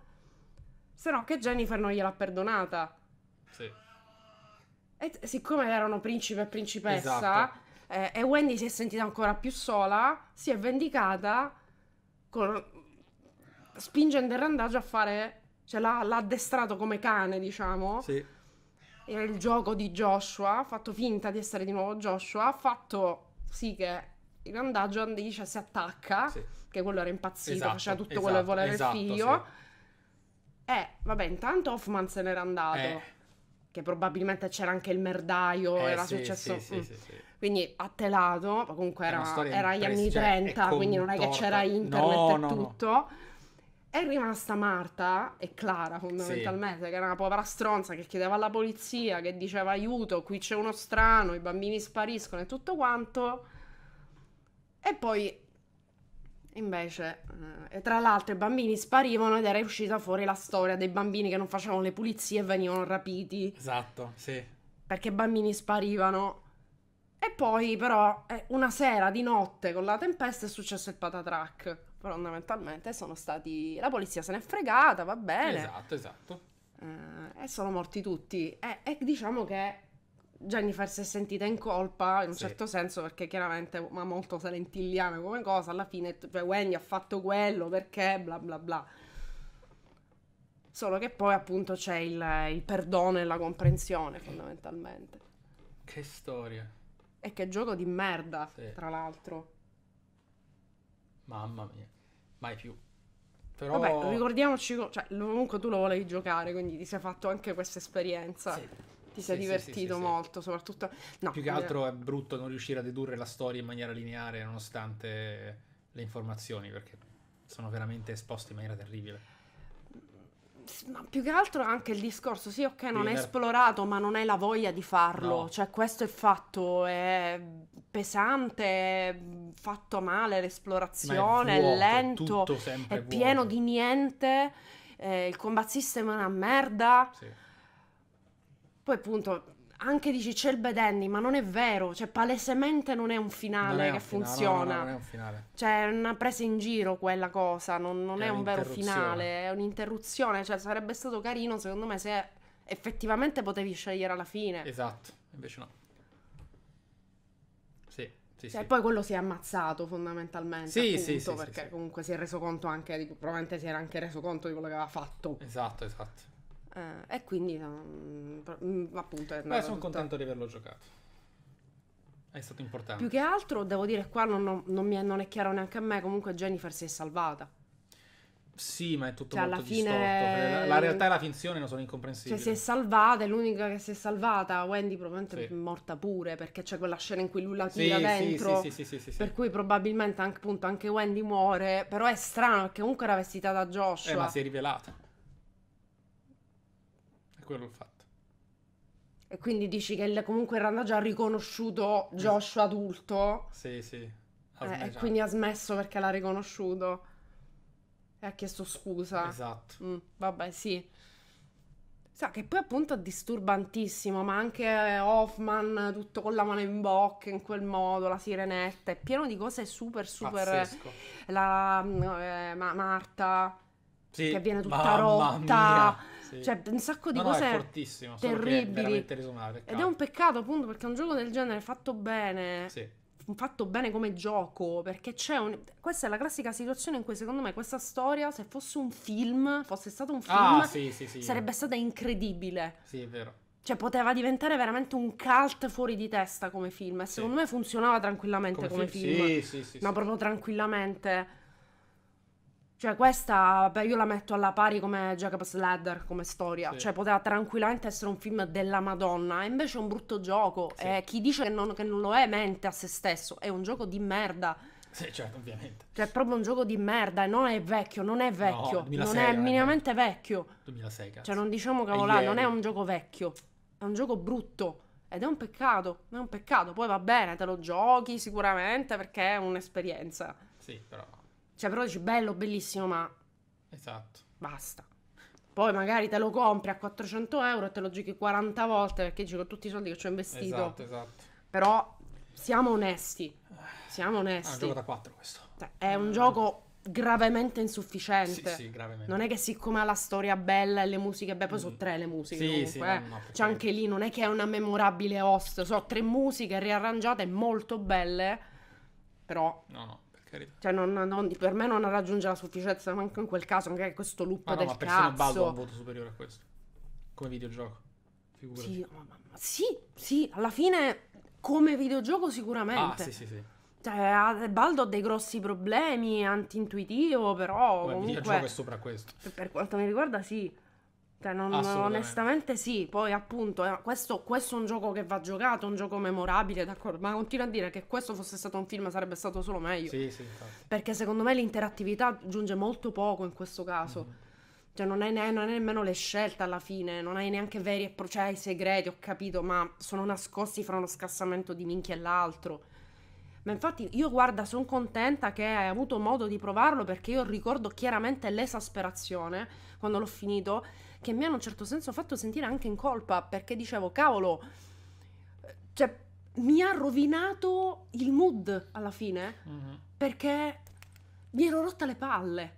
se no che Jennifer non gliel'ha perdonata. Sì. E siccome erano principe e principessa, esatto. E Wendy si è sentita ancora più sola, si è vendicata spingendo il randaggio a fare, cioè l'ha addestrato come cane, diciamo. Sì. E il gioco di Joshua, ha fatto finta di essere di nuovo Joshua, ha fatto sì che il randaggio dice si attacca, sì. Che quello era impazzito, esatto, faceva tutto quello che voleva il figlio. Sì. Vabbè, intanto Hoffman se n'era andato, che probabilmente c'era anche il merdaio, era successo. Sì. Quindi ha telato, ma comunque era gli anni 30, cioè, quindi non è che c'era internet tutto. No. È rimasta Marta e Clara, fondamentalmente, sì. Che era una povera stronza che chiedeva alla polizia, che diceva aiuto, qui c'è uno strano, i bambini spariscono e tutto quanto. E poi, invece, tra l'altro i bambini sparivano ed era uscita fuori la storia dei bambini che non facevano le pulizie e venivano rapiti. Esatto, sì. Perché i bambini sparivano. E poi, però, una sera di notte con la tempesta è successo il patatrack. Fondamentalmente sono stati... La polizia se n'è fregata, va bene. Esatto. E sono morti tutti. E diciamo che... Jennifer si è sentita in colpa in un certo senso, perché chiaramente, ma molto salentiliana come cosa, alla fine cioè, Wendy ha fatto quello perché bla bla bla, solo che poi appunto c'è il perdono e la comprensione fondamentalmente. Che storia e che gioco di merda, tra l'altro, mamma mia, mai più. Però... Vabbè, ricordiamoci, cioè, comunque tu lo volevi giocare, quindi ti sei fatto anche questa esperienza. Ti sei divertito molto, soprattutto... No, più che altro è brutto non riuscire a dedurre la storia in maniera lineare nonostante le informazioni, perché sono veramente esposte in maniera terribile. Ma più che altro anche il discorso, sì, ok, non è esplorato, ma non hai la voglia di farlo. No. Cioè, questo è fatto, è pesante, è fatto male, l'esplorazione è vuoto, lento, è pieno di niente, il combat system è una merda. Sì. Poi appunto... anche dici c'è il bad ending, ma non è vero, cioè palesemente non è un finale che funziona. No, non è un finale. Cioè è una presa in giro quella cosa, non è un vero finale, è un'interruzione, cioè sarebbe stato carino secondo me se effettivamente potevi scegliere alla fine. Esatto, invece no. Sì, sì, cioè, sì. Poi quello si è ammazzato fondamentalmente, sì, appunto, sì, perché sì, comunque si è reso conto anche, probabilmente si era anche reso conto di quello che aveva fatto. Esatto, esatto. E quindi appunto è sono contento di averlo giocato, è stato importante. Più che altro devo dire qua non è chiaro neanche a me, comunque Jennifer si è salvata. Sì, ma è tutto, cioè, molto alla fine... distorto. La realtà e la finzione non sono incomprensibili. Cioè si è salvata, è l'unica che si è salvata. Wendy probabilmente è morta pure, perché c'è quella scena in cui lui la tira dentro. Sì, per cui probabilmente anche, appunto, anche Wendy muore. Però è strano, perché comunque era vestita da Joshua. Ma si è rivelata. Quello l'ho fatto. E quindi dici che comunque era già riconosciuto Joshua adulto. Sì, sì. E quindi ha smesso perché l'ha riconosciuto. E ha chiesto scusa. Esatto. Vabbè, sì. Sa che poi appunto è disturbantissimo, ma anche Hoffman tutto con la mano in bocca, in quel modo, la sirenetta, è pieno di cose super, super... Pazzesco. Marta... Sì, che viene tutta rotta, sì. Cioè un sacco di cose terribili, ed è un peccato appunto perché un gioco del genere fatto bene, fatto bene come gioco, perché c'è questa è la classica situazione in cui secondo me questa storia, se fosse un film, fosse stato un film, sarebbe stata incredibile, sì, è vero, cioè poteva diventare veramente un cult fuori di testa come film, e secondo me funzionava tranquillamente come film, ma proprio tranquillamente. Cioè questa, io la metto alla pari come Jacob's Ladder, come storia. Cioè poteva tranquillamente essere un film della Madonna, e invece è un brutto gioco. Chi dice che non lo è mente a se stesso, è un gioco di merda. Sì, certo, ovviamente. Cioè è proprio un gioco di merda, e non è vecchio, non è vecchio. No, 2006, non è minimamente vecchio. 2006, cazzo. Cioè non diciamo cavolà, non è un gioco vecchio, è un gioco brutto. Ed è un peccato, è un peccato. Poi va bene, te lo giochi sicuramente perché è un'esperienza. Sì, però... Cioè però dici bello, bellissimo, ma... Esatto. Basta. Poi magari te lo compri a 400 euro e te lo giochi 40 volte perché dici con tutti i soldi che ci ho investito. Esatto, esatto. Però siamo onesti. Siamo onesti. È un gioco da 4 questo. Cioè, è un gioco gravemente insufficiente. Sì, sì, gravemente. Non è che siccome ha la storia bella e le musiche... Beh, poi sono 3 le musiche comunque. Sì, no, cioè anche lì non è che è una memorabile host. Sono 3 musiche riarrangiate molto belle, però... No. Cioè per me non raggiunge la sufficienza anche in quel caso, anche questo loop del cazzo. Ma persino Baldo ha un voto superiore a questo come videogioco. Figurati. Sì, sì, alla fine come videogioco sicuramente. Sì. Cioè, Baldo ha dei grossi problemi, anti-intuitivo, però come comunque videogioco è sopra questo. Per quanto mi riguarda sì. Cioè, onestamente sì. Poi appunto questo è un gioco che va giocato, un gioco memorabile, d'accordo, ma continuo a dire che questo fosse stato un film sarebbe stato solo meglio, perché secondo me l'interattività giunge molto poco in questo caso. Cioè non hai nemmeno le scelte alla fine, non hai neanche veri e propri, cioè hai segreti, ho capito, ma sono nascosti fra uno scassamento di minchia e l'altro. Ma infatti io, guarda, sono contenta che hai avuto modo di provarlo, perché io ricordo chiaramente l'esasperazione quando l'ho finito, che mi ha in un certo senso fatto sentire anche in colpa, perché dicevo cavolo, cioè mi ha rovinato il mood alla fine, perché mi ero rotta le palle.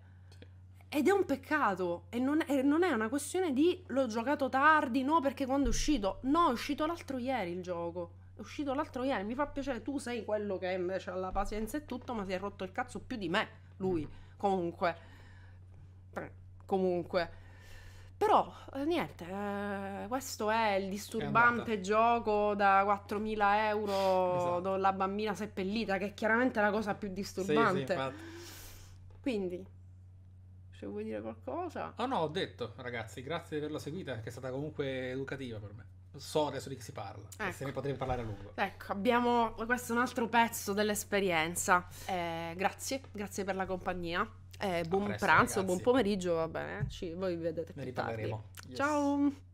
Ed è un peccato, e non è una questione di l'ho giocato tardi, no, perché quando è uscito, no, è uscito l'altro ieri il gioco. È uscito l'altro ieri, mi fa piacere, tu sei quello che invece ha la pazienza e tutto, ma si è rotto il cazzo più di me, lui, comunque. Però, niente, questo è il disturbante gioco da 4.000 euro, la bambina seppellita, che è chiaramente la cosa più disturbante. Sì, quindi... se vuoi dire qualcosa... Oh no, ho detto, ragazzi, grazie di averla seguita, che è stata comunque educativa per me. so adesso di che si parla, ecco. Se ne potrei parlare a lungo. Ecco, abbiamo, questo è un altro pezzo dell'esperienza. Grazie per la compagnia. Buon presto, pranzo, ragazzi. Buon pomeriggio, va bene. Voi vi vedete più tardi. Ciao.